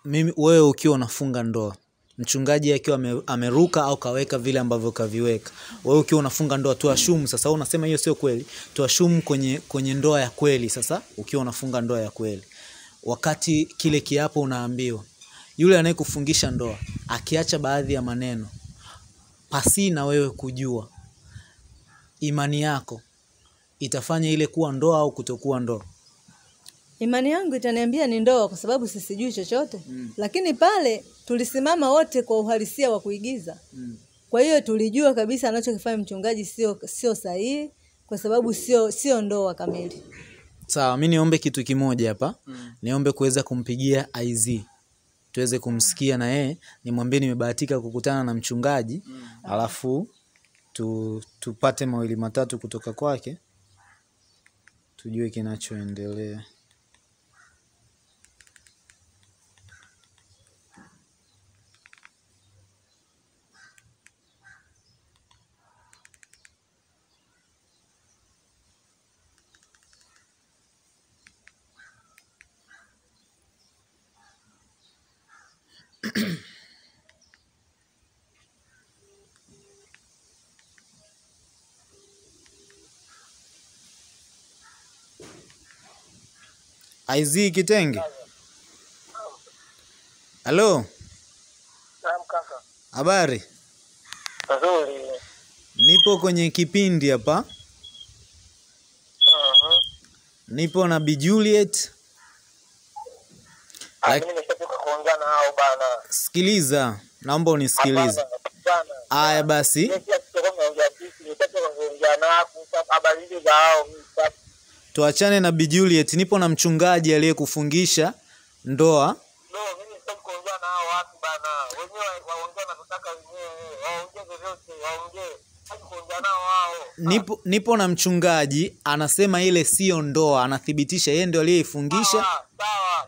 Mimi wewe ukiwa unafunga ndoa, mchungaji akiwa ameruka au kaweka vile ambavyo kaviweka, wewe ukiwa unafunga ndoa tu ashumu, sasa unasema hiyo sio kweli, tu ashumu kwenye kwenye ndoa ya kweli. Sasa ukiwa unafunga ndoa ya kweli, wakati kile kiapo unaambiwa yule anayekufungisha ndoa akiacha baadhi ya maneno pasi na wewe kujua, imani yako itafanya ile kuwa ndoa au kutokuwa ndoa? Imani yangu itaniambia ni ndoa kwa sababu sisijui chochote. Mm. Lakini pale tulisimama wote kwa uhalisia wa kuigiza. Mm. Kwa hiyo tulijua kabisa anachokifanya mchungaji sio sio sahihi kwa sababu sio sio ndoa kamili. Sawa, mimi niombe kitu kimoja hapa. Mm. Niombe kuweza kumpigia I Z. Tuweze kumsikia na yeye, nimwambie nimebahatika kukutana na mchungaji. Mm. Alafu tu, tupate mawili matatu kutoka kwake. Tujue kinachoendelea. Isaac Itenge. Hello. Naam kaka. Habari? Nzuri. Nipo kwenye kipindi hapa. Mhm. Uh-huh. Nipo na Bi Juliet. Like, mimi nimetoka kuongea na hao bana. Sikiliza, naomba unisikilize. Haya basi. Nimetoka kuongea na habari hizo za hao. Tuachane na Bi Juliet, nipo na mchungaji aliyekufungisha ndoa. No, mimi sitaki kuongea na hao watu bana. Wenyewe waongea na kutaka wenyewe. Waongee vyote, waongee. Sitaki kuongea nao hao. Nipo nipo na mchungaji anasema ile sio ndoa, anathibitisha yeye ndio aliyeifungisha. Sawa,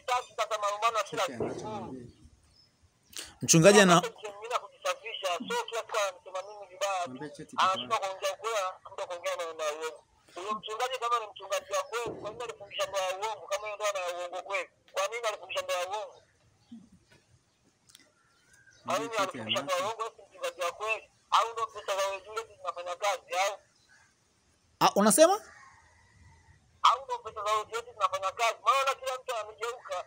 Sitaki sasa maombono kila siku. Mchungaji ana mimi nakusafisha, sio kila siku anasema mimi vibaya. Anasema kuongea kweli, mtu kuongea na wewe. Huyo mchungaji kama ni mchungaji wa kweli, kwa nini alifundisha ndoa ya uongo? Kama hiyo ndoa na uongo kweli, kwa nini alifundisha ndoa ya uongo? Au ni alifundisha ndoa ya uongo au mchungaji wa kweli? Au ndio pesa za wengine zinafanya kazi au? Ah, unasema? Au ndio pesa za wengine zinafanya kazi? Maana kila mtu amegeuka.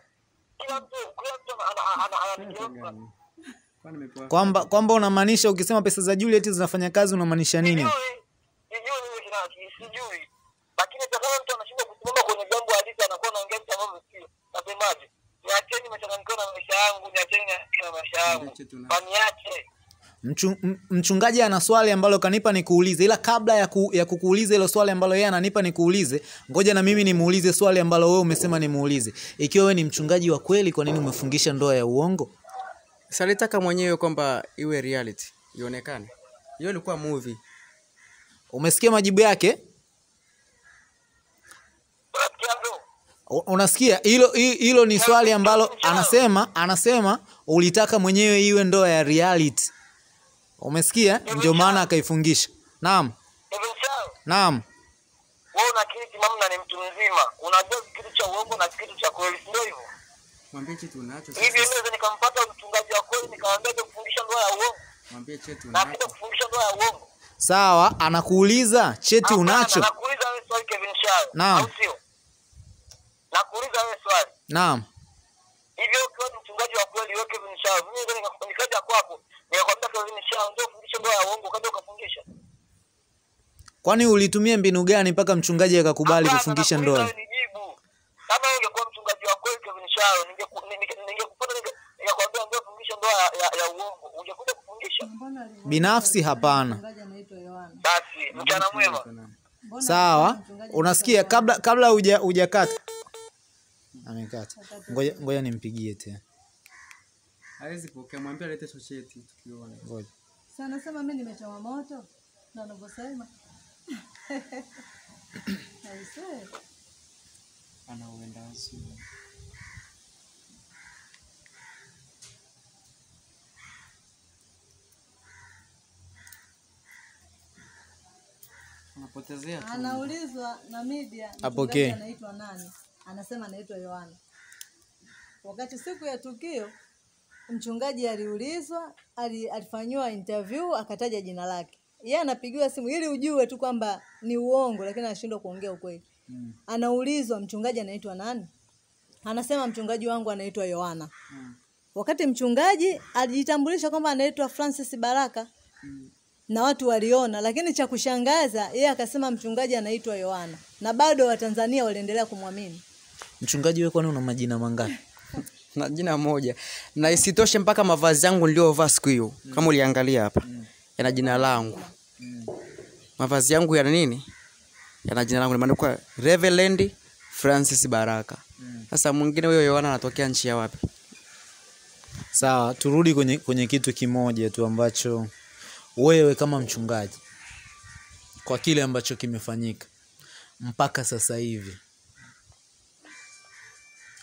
Kila mtu, kila mtu anageuka. Kwa nimepoa. Kwamba kwamba unamaanisha ukisema pesa za Juliet zinafanya kazi unamaanisha nini? Sijui. Lakini kama mtu anashindwa kusimama kwenye jambo halisi anakuwa anaongea kitu ambacho sio. Nasemaje? Niacheni machanganiko na maisha yangu, niacheni na maisha yangu. Paniache. Mchu, mchungaji ana swali ambalo kanipa nikuulize. Ila kabla ya ku, ya kukuuliza hilo swali ambalo yeye ananipa nikuulize, ngoja na mimi nimuulize swali ambalo wewe umesema nimuulize. Ikiwa wewe ni mchungaji wa kweli, kwa nini umefungisha ndoa ya uongo? Salitaka mwenyewe kwamba iwe reality, ionekane. Hiyo ilikuwa movie. Umesikia majibu yake? Unasikia hilo hilo ni swali ambalo anasema anasema ulitaka mwenyewe iwe ndoa ya reality. Umesikia? Ndio maana akaifungisha. Naam. Naam. Wewe unakiri timamu na ni mtu mzima. Unajua kitu cha uongo na kitu cha kweli, ndio hivyo. Mwambie kitu unacho. Hivi mimi nikampata mchungaji wa kweli nikamwambia kufundisha ndoa ya uongo. Mwambie kitu unacho. Napenda kufundisha ndoa ya uongo. Sawa, anakuuliza cheti unacho. Anakuuliza wewe swali Kelvin Shayo. Naam. Nakuuliza wewe swali. Naam. Hivyo ukiwa mchungaji wa kweli wewe Kelvin Shayo, mimi ndio nikakufungisha kwako. Nikakwambia Kelvin Shayo ndio fundisho ndoa ya uongo kaje ukafungisha. Kwani ulitumia mbinu gani mpaka mchungaji akakubali kufungisha ndoa? Nijibu. Kama ungekuwa mchungaji wa kweli Kelvin Shayo, ningekupata nikakwambia ndio fundisho ndoa ya uongo. Ungekuja kufungisha. Binafsi hapana. Basi mchana mwema. Sawa, unasikia kabla kabla huja hujakata. Amekata. Ngoja ngoja nimpigie tena. Hawezi pokea, mwambie alete society tukiona. Ngoja. Sana sema mimi nimechoma moto na anavyosema. Haiwe. Anaenda huko. Unapotezea tu. Anaulizwa na media mchungaji anaitwa nani? Anasema anaitwa Yohana. Wakati siku ya tukio mchungaji aliulizwa, alifanywa interview akataja jina lake. Yeye anapigiwa simu ili ujue tu kwamba ni uongo lakini anashindwa kuongea ukweli. Hmm. Anaulizwa mchungaji anaitwa nani? Anasema mchungaji wangu anaitwa Yohana. Hmm. Wakati mchungaji alijitambulisha kwamba anaitwa Francis Baraka. Hmm. Na watu waliona, lakini cha kushangaza yeye akasema mchungaji anaitwa Yohana na bado Watanzania waliendelea kumwamini. Mchungaji wewe kwani una majina mangapi? Na jina moja. Na isitoshe mpaka mavazi yangu niliovaa siku hiyo, mm. kama uliangalia hapa, mm. yana jina langu. Mm. Mavazi yangu yana nini? Yana jina langu, limeandikwa Reverend Francis Baraka. Sasa mm. mwingine huyo Yohana anatokea nchi ya wapi? Sawa, turudi kwenye kwenye kitu kimoja tu ambacho wewe kama mchungaji kwa kile ambacho kimefanyika mpaka sasa hivi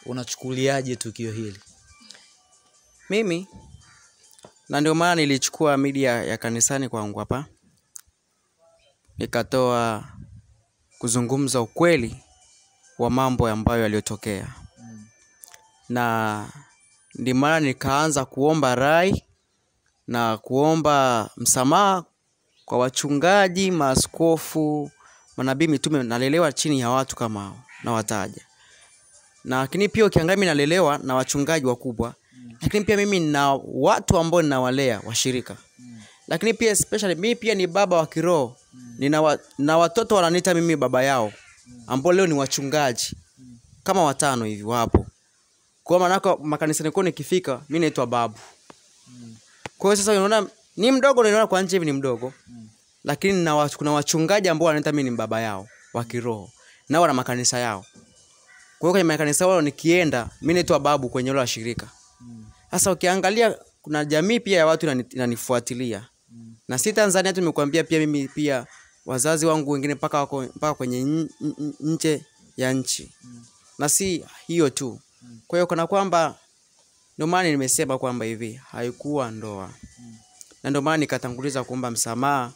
unachukuliaje tukio hili? Mimi, na ndio maana nilichukua media ya kanisani kwangu hapa, nikatoa kuzungumza ukweli wa mambo ambayo yaliyotokea. Mm. Na ndio maana nikaanza kuomba rai na kuomba msamaha kwa wachungaji, maaskofu, manabii, mitume. Nalelewa chini ya watu kama hao na wataja. Na lakini pia ukiangalia mimi nalelewa na wachungaji wakubwa. Mm. Lakini pia mimi na watu ambao ninawalea washirika. Mm. Lakini pia especially mimi pia ni baba wa kiroho. Mm. Nina wa, na watoto wananiita mimi baba yao. Mm. Ambao leo ni wachungaji. Mm. Kama watano hivi wapo. Kwa maana makanisa niko nikifika mimi naitwa babu. Mm. Kwa hiyo sasa unaona ni mdogo, naona kwa nje hivi ni mdogo. Mm. Lakini na watu, kuna wachungaji ambao wananiita mimi ni baba yao wa kiroho. Na wana makanisa yao. Kwa hiyo kwenye makanisa wao nikienda mimi naitwa babu kwenye wale wa shirika. Sasa mm. ukiangalia kuna jamii pia ya watu inanifuatilia. Mm. Na si Tanzania tu, nimekuambia pia mimi pia wazazi wangu wengine paka wako mpaka kwenye nje ya nchi. Mm. Na si hiyo tu. Mm. Kwa hiyo kuna kwamba ndio maana nimesema kwamba hivi haikuwa ndoa. Mm. Na ndio maana nikatanguliza kuomba msamaha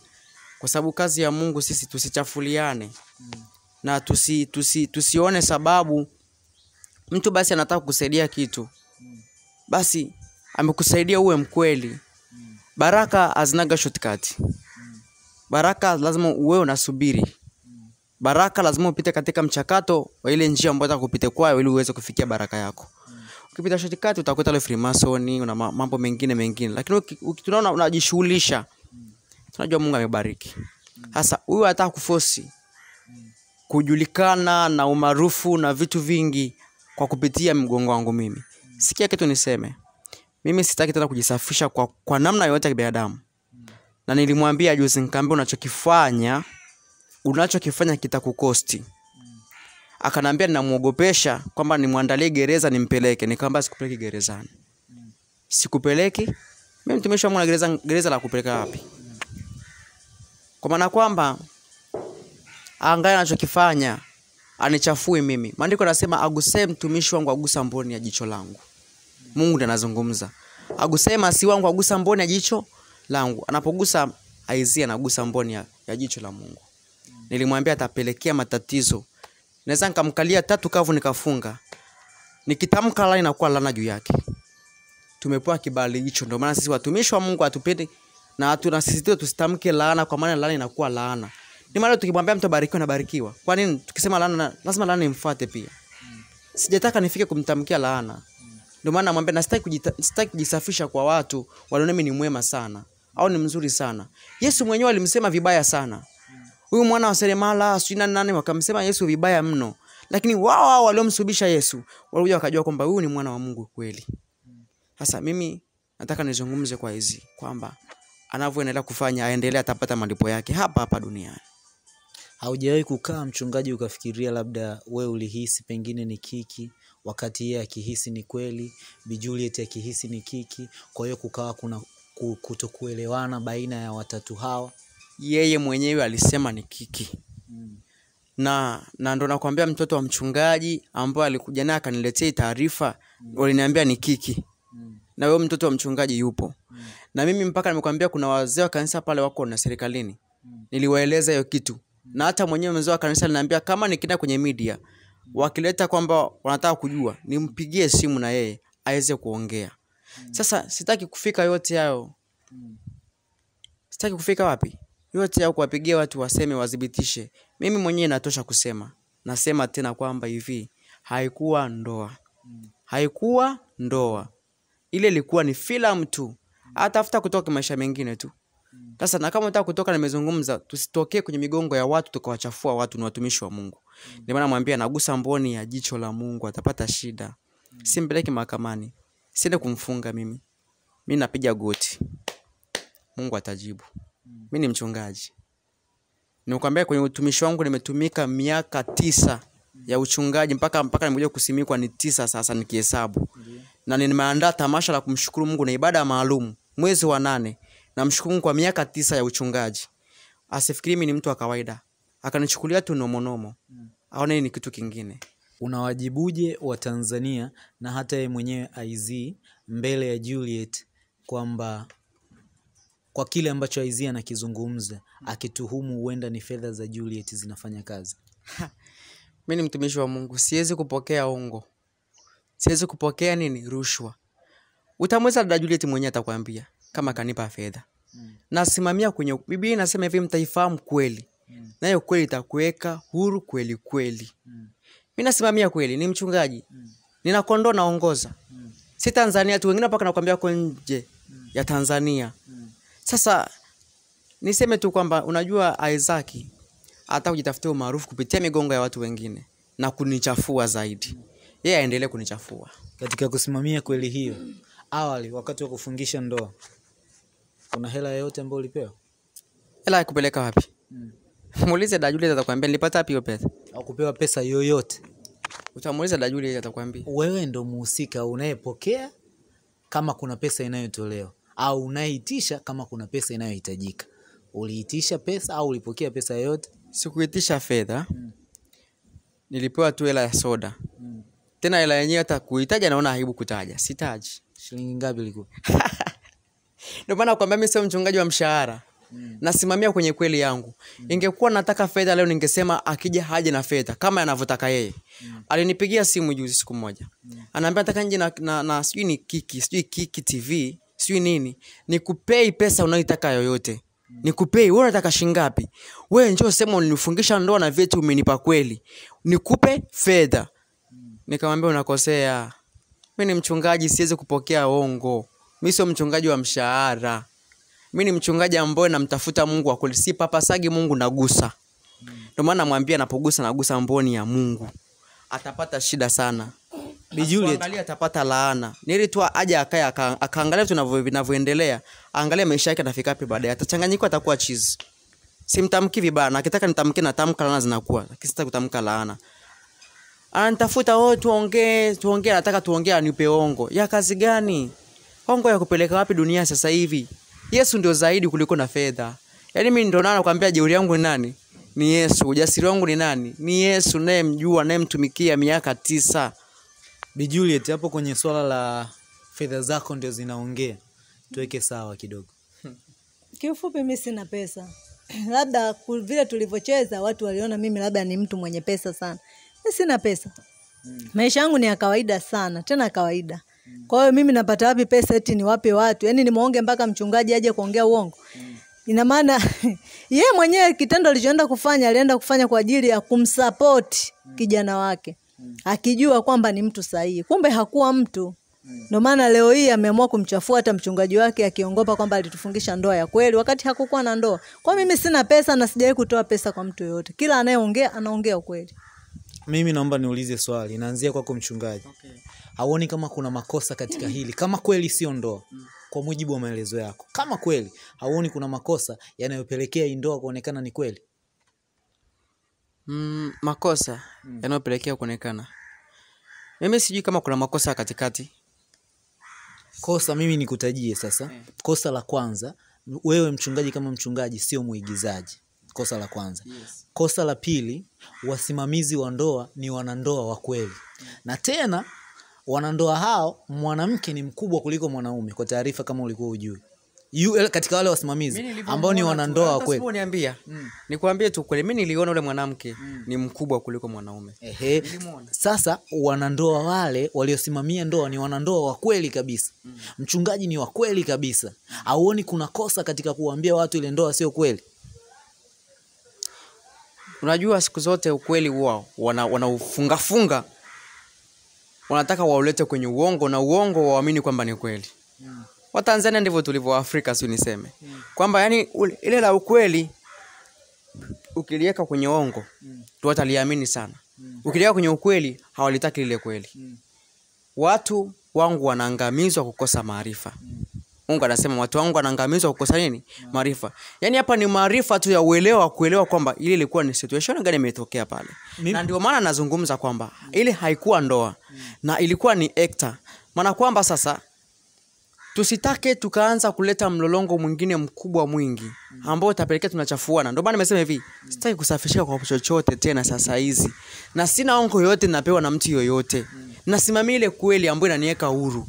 kwa sababu kazi ya Mungu sisi tusichafuliane. Mm. Na tusi, tusi tusione sababu mtu basi anataka kusaidia kitu, basi amekusaidia uwe mkweli. Baraka hazinaga shortcut. Baraka lazima uwe unasubiri. Baraka lazima upite katika mchakato wa ile njia ambayo unataka kupita kwayo ili uweze kufikia baraka yako. Ukipita shortcut utakuta ile freemasoni na mambo mengine mengine. Lakini ukitunaona unajishughulisha, tunajua Mungu amebariki. Hasa huyu anataka kuforce kujulikana na umaarufu na vitu vingi kwa kupitia mgongo wangu mimi. Sikia kitu niseme. Mimi sitaki tena kujisafisha kwa, kwa namna yoyote ya binadamu. Na nilimwambia juzi, nikamwambia unachokifanya, unachokifanya kitakukosti. Akanambia ninamuogopesha kwamba nimwandalie gereza nimpeleke. Nikamwambia sikupeleki gerezani. Sikupeleki? Mimi mtumishi wa Mungu, gereza gereza la kupeleka wapi? Kwa maana kwamba angalia anachokifanya, anichafui mimi. Maandiko yanasema agusee mtumishi wangu agusa mboni ya jicho langu. Mungu ndiye anazungumza. Agusee masi wangu agusa mboni ya jicho langu. Anapogusa Isaiah anagusa mboni ya, ya jicho la Mungu. Nilimwambia atapelekea matatizo. Naweza nikamkalia tatu kavu nikafunga. Nikitamka laana inakuwa laana juu yake. Tumepewa kibali hicho, ndio maana sisi watumishi wa Mungu atupende na watu na sisi tusitamke laana, kwa maana laana inakuwa laana. Ni maana tukimwambia mtu barikiwa na barikiwa. Kwa nini tukisema laana lazima laana imfuate pia? Sijataka nifike kumtamkia laana. Ndio maana namwambia na sitaki sitaki kujisafisha kwa watu waliona mimi ni mwema sana au ni mzuri sana. Yesu mwenyewe alimsema vibaya sana. Huyu mwana wa seremala sina nane wakamsema Yesu vibaya mno. Lakini wao wao waliomsubisha Yesu walikuja wakajua kwamba huyu ni mwana wa Mungu kweli. Sasa mimi nataka nizungumze kwa hizi kwamba anavyoendelea kufanya aendelee, atapata malipo yake hapa hapa duniani. Haujawahi kukaa mchungaji ukafikiria labda wewe ulihisi pengine ni kiki, wakati yeye akihisi ni kweli, Bi Juliet akihisi ni kiki, kwa hiyo kukawa kuna kutokuelewana baina ya watatu hawa? Yeye mwenyewe alisema ni kiki. Mm. Na na ndo nakwambia mtoto wa mchungaji ambaye alikuja naye akaniletea taarifa, mm. waliniambia ni kiki. Mm. Na wewe mtoto wa mchungaji yupo. Mm. Na mimi mpaka nimekwambia kuna wazee wa kanisa pale wako na serikalini. Mm. Niliwaeleza hiyo kitu. Na hata mwenyewe mzee wa kanisa aliniambia kama nikienda kwenye media wakileta kwamba wanataka kujua nimpigie simu na yeye aweze kuongea. Mm. Sasa sitaki kufika yote hayo. Mm. Sitaki kufika wapi? Yote hayo kuwapigia watu waseme wadhibitishe. Mimi mwenyewe natosha kusema. Nasema tena kwamba hivi haikuwa ndoa. Mm. Haikuwa ndoa. Ile ilikuwa ni filamu tu. Atafuta kutoka maisha mengine tu. Sasa na kama unataka kutoka, nimezungumza tusitokee kwenye migongo ya watu tukawachafua watu, ni watumishi wa Mungu. Mm. Ndio maana mwambie anagusa mboni ya jicho la Mungu atapata shida. Mm. Simpeleke mahakamani. Siende kumfunga mimi. Mimi napiga goti. Mungu atajibu. Mm. Mimi ni mchungaji. Nimekwambia kwenye utumishi wangu nimetumika miaka tisa ya uchungaji mpaka mpaka nimekuja kusimikwa ni tisa sasa nikihesabu. Mm. Na nimeandaa tamasha la kumshukuru Mungu na ibada maalum mwezi wa nane. Na mshukuru kwa miaka tisa ya uchungaji. Asifikiri mimi ni mtu wa kawaida. Akanichukulia tu nomo nomo. Aone ni kitu kingine. unawajibuje wa Tanzania na hata yeye mwenyewe I Z mbele ya Juliet kwamba kwa kile ambacho I Z anakizungumza akituhumu huenda ni fedha za Juliet zinafanya kazi? Mimi ni mtumishi wa Mungu, siwezi kupokea ongo. Siwezi kupokea nini? Rushwa. Utamweza dada Juliet mwenyewe atakwambia kama kanipa fedha. Hmm. Nasimamia kwenye Biblia inasema hivi, mtaifahamu kweli. Hmm. Nayo kweli itakuweka huru kweli kweli. Hmm. Mimi nasimamia kweli, ni mchungaji. Hmm. Ninakondoa naongoza. Hmm. Si Tanzania tu, wengine mpaka nakwambia kwa nje hmm. ya Tanzania. Hmm. Sasa niseme tu kwamba unajua Isaac hata kujitafutia maarufu kupitia migongo ya watu wengine na kunichafua zaidi. Yeye yeah, aendelee kunichafua. Katika kusimamia kweli hiyo, awali wakati wa kufungisha ndoa, kuna hela yote ambayo ulipewa? Hela kupeleka wapi? Mm. Muulize dada Juliet atakwambia nilipata wapi hiyo pesa. Au kupewa pesa yoyote. Utamuuliza dada Juliet atakwambia. Wewe ndio muhusika unayepokea kama kuna pesa inayotolewa au unaitisha kama kuna pesa inayohitajika. Uliitisha pesa au ulipokea pesa yoyote? Sikuitisha fedha. Mm. Nilipewa tu hela ya soda. Mm. Tena hela yenyewe hata kuitaja naona aibu kutaja. Sitaji. Shilingi ngapi ilikuwa? Ndio maana nakwambia mimi sio mchungaji wa mshahara. Mm. Nasimamia kwenye kweli yangu. Mm. Ingekuwa nataka fedha leo ningesema akija haje na fedha kama anavyotaka yeye. Mm. Alinipigia simu juzi siku moja. Mm. Anaambia nataka nje na na, na sijui ni kiki, sijui Kiki T V, sijui nini. Nikupei pesa unayotaka yoyote. Mm. Nikupei wewe unataka shingapi? Wewe njoo sema unifungisha ndoa na vitu umenipa kweli. Nikupe fedha. Mm. Nikamwambia unakosea. Mimi ni mchungaji, siwezi kupokea ongo. Mimi sio mchungaji wa mshahara. Mimi ni mchungaji ambaye namtafuta Mungu wa kweli, si papasagi Mungu nagusa. Ndio maana namwambia anapogusa nagusa mboni ya Mungu, atapata shida sana. Bi Juliet atapata laana. Nili tu aje akae akaangalia tunavyoendelea, angalia maisha yake atafika wapi baadaye. Atachanganyikwa, atakuwa chizi. Simtamki vibaya, na kitaka nitamke na tamka laana zinakuwa. Kisita kutamka laana. Anatafuta wao tuongee, tuongee nataka tuongee anipe ongo. Ya kazi gani? Ongo ya kupeleka wapi dunia sasa hivi? Yesu ndio zaidi kuliko na fedha. Yaani mimi ndio naona kwambia jeuri yangu ni nani? Ni Yesu. Ujasiri wangu ni nani? Ni Yesu naye mjua naye mtumikia miaka tisa. Bi Juliet, hapo kwenye swala la fedha zako ndio zinaongea. Tuweke sawa kidogo. Kiufupi mimi sina pesa. Labda vile tulivyocheza watu waliona mimi labda ni mtu mwenye pesa sana. Mimi sina pesa. Hmm. Maisha yangu ni ya kawaida sana, tena kawaida. Kwa hiyo mimi napata wapi pesa eti ni wape watu? Yaani ni muonge mpaka mchungaji aje kuongea uongo. Ina maana yeye mwenyewe kitendo alichoenda kufanya alienda kufanya kwa ajili ya kumsupport kijana wake. Akijua kwamba ni mtu sahihi. Kumbe hakuwa mtu. Ndio maana leo hii ameamua kumchafua hata mchungaji wake akiongopa kwamba alitufungisha ndoa ya kweli wakati hakukuwa na ndoa. Kwa mimi sina pesa na sijawahi kutoa pesa kwa mtu yoyote. Kila anayeongea anaongea ukweli. Mimi naomba niulize swali, naanzia kwako mchungaji. Okay. Hauoni kama kuna makosa katika hili kama kweli sio ndoa kwa mujibu wa maelezo yako? Kama kweli hauoni kuna makosa yanayopelekea ndoa kuonekana ni kweli? Mm, makosa mm. yanayopelekea kuonekana. Mimi sijui kama kuna makosa katikati. Kosa mimi nikutajie sasa. Okay. Kosa la kwanza, wewe mchungaji kama mchungaji sio muigizaji. Kosa la kwanza. Yes. Kosa la pili, wasimamizi wa ndoa ni wanandoa wa kweli. Mm. Na tena wanandoa hao mwanamke ni mkubwa kuliko mwanaume, kwa taarifa kama ulikuwa hujui. U L katika wale wasimamizi ambao ni wanandoa wa kweli. Sasa niambia. Mm. Nikwambie tu kweli mimi niliona yule mwanamke mm. ni mkubwa kuliko mwanaume. Ehe. Sasa wanandoa wale waliosimamia ndoa ni wanandoa wa kweli kabisa. Mm. Mchungaji ni wa kweli kabisa. Hauoni kuna kosa katika kuambia watu ile ndoa sio kweli? Unajua siku zote ukweli wao wanaufunga funga. Wanataka waulete kwenye uongo na uongo waamini kwamba ni kweli. Yeah. Wa Tanzania ndivyo tulivyo, Afrika si niseme. Yeah. Kwamba yani ile la ukweli ukiliweka kwenye uongo yeah. tu wataliamini sana. Yeah. Ukiliweka kwenye ukweli hawalitaki ile kweli. Yeah. Watu wangu wanaangamizwa kukosa maarifa. Yeah. Mungu anasema watu wangu wanaangamizwa kukosa nini? Yeah. Maarifa. Yaani hapa ni maarifa tu ya uelewa, kuelewa kwamba ile ilikuwa ni situation gani imetokea pale. Mim. Na ndio maana nazungumza kwamba ile haikuwa ndoa. Mm. Na ilikuwa ni actor. Maana kwamba sasa Tusitake tukaanza kuleta mlolongo mwingine mkubwa mwingi ambao utapelekea tunachafuana. Ndio maana nimesema hivi, sitaki kusafishika kwa chochote tena sasa hizi. Na sina ongo yote ninapewa na mtu yoyote. Nasimamia ile kweli ambayo inaniweka huru.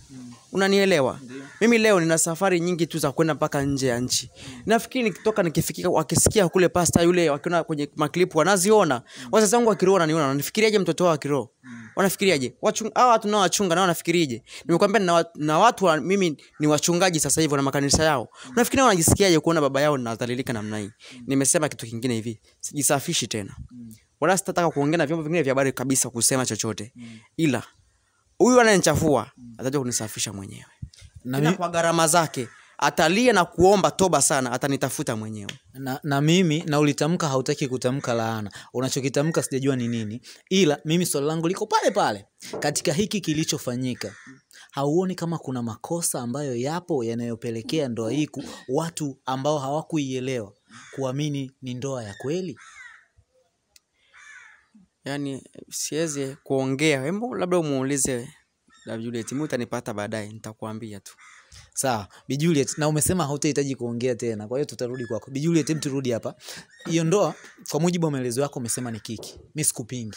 Unanielewa? Mimi leo nina safari nyingi tu za kwenda mpaka nje ya nchi. Nafikiri nikitoka nikifikika wakisikia kule pastor yule wakiona kwenye maklipu wanaziona. Wazazi wangu wakiona niona wanafikiriaje mtoto wao akiro? Wanafikiriaje? Wachunga hawa watu nao wachunga na wanafikirije? Nimekwambia na, na watu wa, mimi ni wachungaji sasa hivi na makanisa yao. Unafikiri wanajisikiaje kuona baba yao anadhalilika namna hii? Nimesema kitu kingine hivi, sijisafishi tena. Wala sitataka kuongea na vyombo vingine vya habari kabisa kusema chochote. Ila huyu ananichafua, ataje kunisafisha mwenyewe. Na mimi kwa gharama zake atalia na kuomba toba sana, atanitafuta mwenyewe. Na, na mimi na ulitamka hautaki kutamka laana. Unachokitamka sijajua ni nini. Ila mimi swali langu liko pale pale. Katika hiki kilichofanyika, hauoni kama kuna makosa ambayo yapo yanayopelekea ndoa hii watu ambao hawakuielewa kuamini ni ndoa ya kweli? Yaani siwezi kuongea. Hebu labda muulize Bi Juliet, mimi utanipata baadaye nitakwambia tu. Sawa, Bi Juliet, na umesema hautahitaji kuongea tena. Kwa hiyo tutarudi kwako. Bi Juliet, hebu turudi hapa. Hiyo ndoa kwa mujibu wa maelezo yako umesema ni kiki. Mimi sikupingi.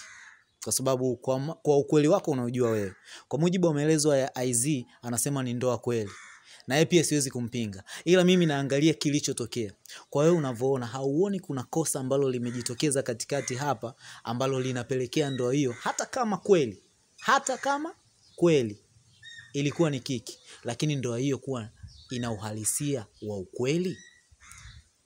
Kwa sababu kwa, kwa ukweli wako unaujua wewe. Kwa mujibu wa maelezo ya I Z anasema ni ndoa kweli. Na yeye pia siwezi kumpinga. Ila mimi naangalia kilichotokea. Kwa hiyo unavyoona hauoni kuna kosa ambalo limejitokeza katikati hapa ambalo linapelekea ndoa hiyo hata kama kweli. Hata kama kweli ilikuwa ni kiki, lakini ndoa hiyo kuwa ina uhalisia wa ukweli.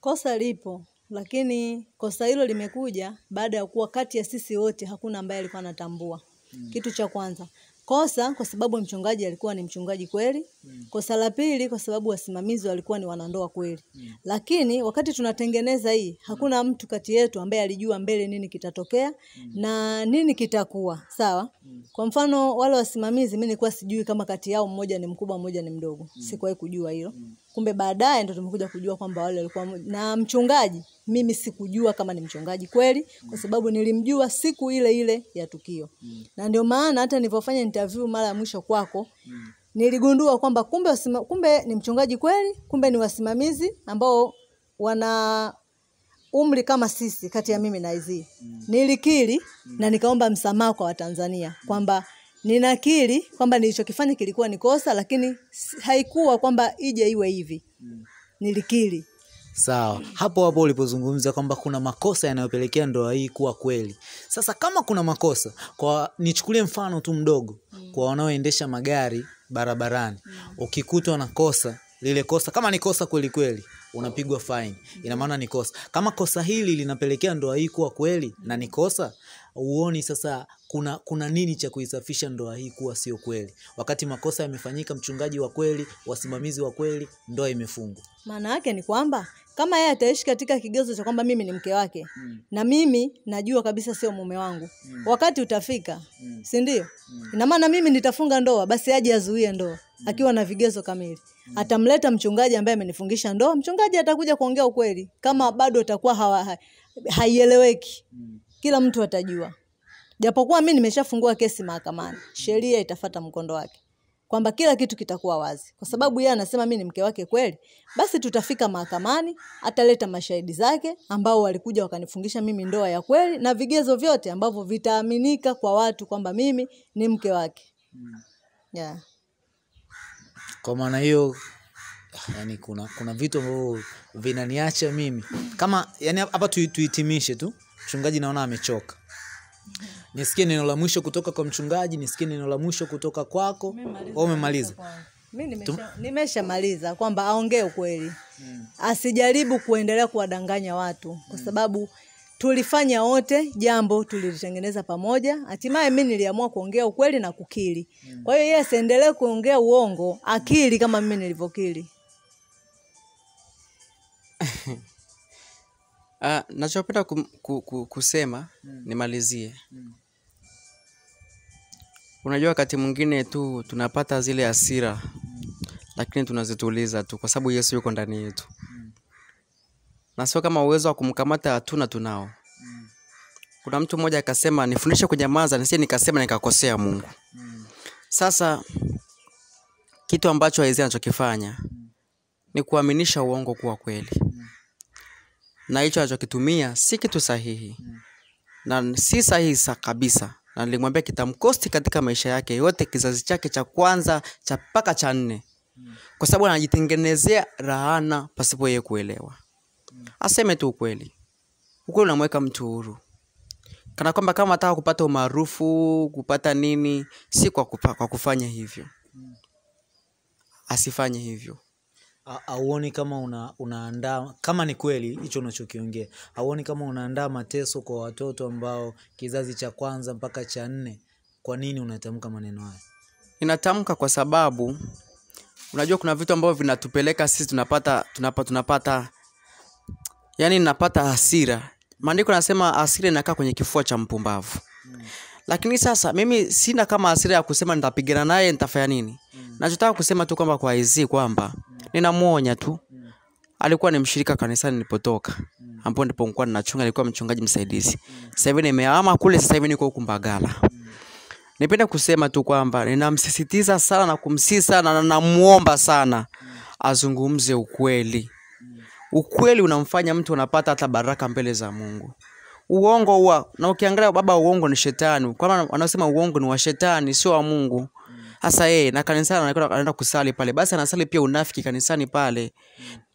Kosa lipo, lakini kosa hilo limekuja baada ya kuwa kati ya sisi wote hakuna ambaye alikuwa anatambua. Mm. Kitu cha kwanza, kosa kwa sababu mchungaji alikuwa ni mchungaji kweli. Mm. Kosa la pili kwa sababu wasimamizi walikuwa ni wanandoa kweli. Mm. Lakini wakati tunatengeneza hii hakuna mtu kati yetu ambaye alijua mbele nini kitatokea. Mm. Na nini kitakuwa. Sawa? Mm. Kwa mfano wale wasimamizi mimi nilikuwa sijui kama kati yao mmoja ni mkubwa mmoja ni mdogo. Mm. Sikuwahi kujua hilo. Mm. Kumbe baadaye ndo tumekuja kujua kwamba wale walikuwa na mchungaji. Mimi sikujua kama ni mchungaji kweli kwa sababu nilimjua siku ile ile ya tukio. Mm. Na ndio maana hata nilipofanya interview mara ya mwisho kwako, mm, niligundua kwamba kumbe wasima, kumbe ni mchungaji kweli, kumbe ni wasimamizi ambao wana umri kama sisi kati ya mimi na Izi. Mm. Nilikiri, mm, na nikaomba msamaha kwa Watanzania kwamba ninakiri kwamba nilichokifanya kilikuwa ni kosa lakini haikuwa kwamba ije iwe hivi. Mm. Nilikiri. Sawa, hapo hapo ulipozungumza kwamba kuna makosa yanayopelekea ndoa hii kuwa kweli. Sasa kama kuna makosa, kwa nichukulie mfano tu mdogo, kwa wanaoendesha magari barabarani, ukikutwa na kosa, lile kosa kama ni kosa kweli kweli, unapigwa fine. Ina maana ni kosa. Kama kosa hili linapelekea ndoa hii kuwa kweli na ni kosa, uoni sasa kuna kuna nini cha kuisafisha ndoa hii kuwa sio kweli? Wakati makosa yamefanyika, mchungaji wa kweli, wasimamizi wa kweli, ndoa imefungwa. Maana yake ni kwamba kama yeye ataishi katika kigezo cha kwamba mimi ni mke wake, mm, na mimi najua kabisa sio mume wangu, mm, wakati utafika, mm, si ndio? Mm. Ina maana mimi nitafunga ndoa, basi aje azuie ndoa, mm, akiwa na vigezo kamili. Mm. Atamleta mchungaji ambaye amenifungisha ndoa, mchungaji atakuja kuongea ukweli kama bado utakuwa haieleweki. Mm. Kila mtu atajua. Japokuwa mimi nimeshafungua kesi mahakamani, sheria itafuata mkondo wake. Kwamba kila kitu kitakuwa wazi. Kwa sababu yeye anasema mimi ni mke wake kweli, basi tutafika mahakamani, ataleta mashahidi zake ambao walikuja wakanifungisha mimi ndoa ya kweli na vigezo vyote ambavyo vitaaminika kwa watu kwamba mimi ni mke wake. Yeah. Kwa maana hiyo, yani kuna kuna vitu ambavyo vinaniacha mimi. Kama yani hapa tuitimishe tu. Mchungaji naona amechoka. Nisikie neno la mwisho kutoka kwa mchungaji, nisikie neno la mwisho kutoka kwako. Wewe umemaliza. Mimi nimeshamaliza kwamba aongee ukweli. Hmm. Asijaribu kuendelea kuwadanganya watu kwa sababu tulifanya wote jambo, tulitengeneza pamoja. Hatimaye mimi niliamua kuongea ukweli na kukiri. Hmm. Kwa hiyo yeye asiendelee kuongea uongo, akili kama mimi nilivyokiri. Ah, nachopenda ku, ku, ku, kusema, mm, nimalizie. Mm. Unajua wakati mwingine tu tunapata zile hasira, mm, lakini tunazituliza tu kwa sababu Yesu yuko ndani yetu. Mm. Na sio kama uwezo wa kumkamata hatuna tunao. Mm. Kuna mtu mmoja akasema nifundishe kunyamaza nisije nikasema nikakosea Mungu. Mm. Sasa Kitu ambacho Isaya anachokifanya ni kuaminisha uongo kuwa kweli. Na hicho anachokitumia si kitu sahihi. Na si sahihi kabisa. Na nilimwambia kitamkosti katika maisha yake yote, kizazi chake cha kwanza, cha paka cha nne. Kwa sababu anajitengenezea rahana pasipo yeye kuelewa. Aseme tu ukweli. Ukweli unamweka mtu huru. Kana kwamba kama ataka kupata umaarufu, kupata nini, si kwa kupa, kwa kufanya hivyo. Asifanye hivyo. Hauoni kama una unaandaa, kama ni kweli hicho unachokiongea, hauoni kama unaandaa mateso kwa watoto ambao kizazi cha kwanza mpaka cha nne? Kwa nini unatamka maneno haya? Ninatamka kwa sababu unajua kuna vitu ambavyo vinatupeleka sisi tunapata tunapata tunapata yani ninapata hasira. Maandiko yanasema hasira inakaa kwenye kifua cha mpumbavu. Mm. Lakini sasa mimi sina kama hasira ya kusema nitapigana naye nitafanya nini. Mm. Nachotaka kusema tu kwamba kwa hizi kwamba ninamuonya tu. Mm. Alikuwa ni mshirika kanisani nilipotoka. Mm. Ambapo ndipo nilikuwa ninachunga, alikuwa mchungaji msaidizi. Mm. Sasa hivi nimehama kule, sasa hivi niko Kumbagala. Mm. Nipenda kusema tu kwamba ninamsisitiza sana na kumsisa na namuomba sana azungumze ukweli. Ukweli unamfanya mtu anapata hata baraka mbele za Mungu. Uongo huwa, na ukiangalia baba uongo ni shetani. Kwa anasema uongo ni wa shetani, sio wa Mungu. Hasa yeye na kanisani anaenda kusali pale, basi anasali pia unafiki kanisani pale.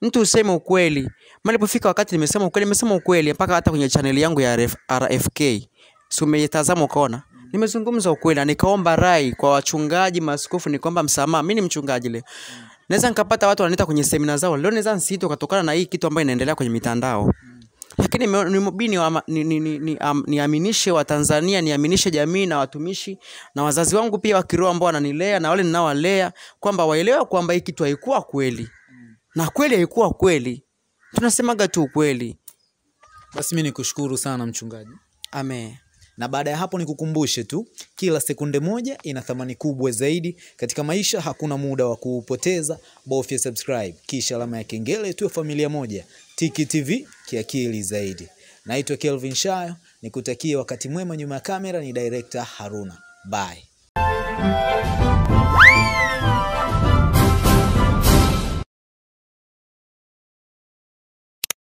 Mtu useme ukweli. Mimi nilipofika wakati nimesema ukweli, nimesema ukweli mpaka hata kwenye channel yangu ya R F K. Si umetazama ukaona? Nimezungumza ukweli na nikaomba rai kwa wachungaji, maaskofu, nikaomba msamaha. Mimi ni mchungaji leo. Naweza nikapata watu wananiita kwenye seminar zao. Leo naweza nisito kutokana na hii kitu ambayo inaendelea kwenye mitandao. Lakini nimebini ni, ni, ni, ni, am, niaminishe wa Tanzania, niaminishe jamii na watumishi na wazazi wangu pia wa kiroho ambao wananilea na wale ninaowalea kwamba waelewe kwamba hii kitu haikuwa kweli. Na kweli haikuwa kweli. Tunasemaga tu kweli. Basi mimi nikushukuru sana mchungaji. Amen. Na baada ya hapo nikukumbushe tu, kila sekunde moja ina thamani kubwa zaidi katika maisha. Hakuna muda wa kupoteza, bofya subscribe kisha alama ya kengele, tuwe familia moja. Tiki T V, kiakili zaidi. Naitwa Kelvin Shayo, nikutakie wakati mwema. Nyuma ya kamera ni Director Haruna. Bye.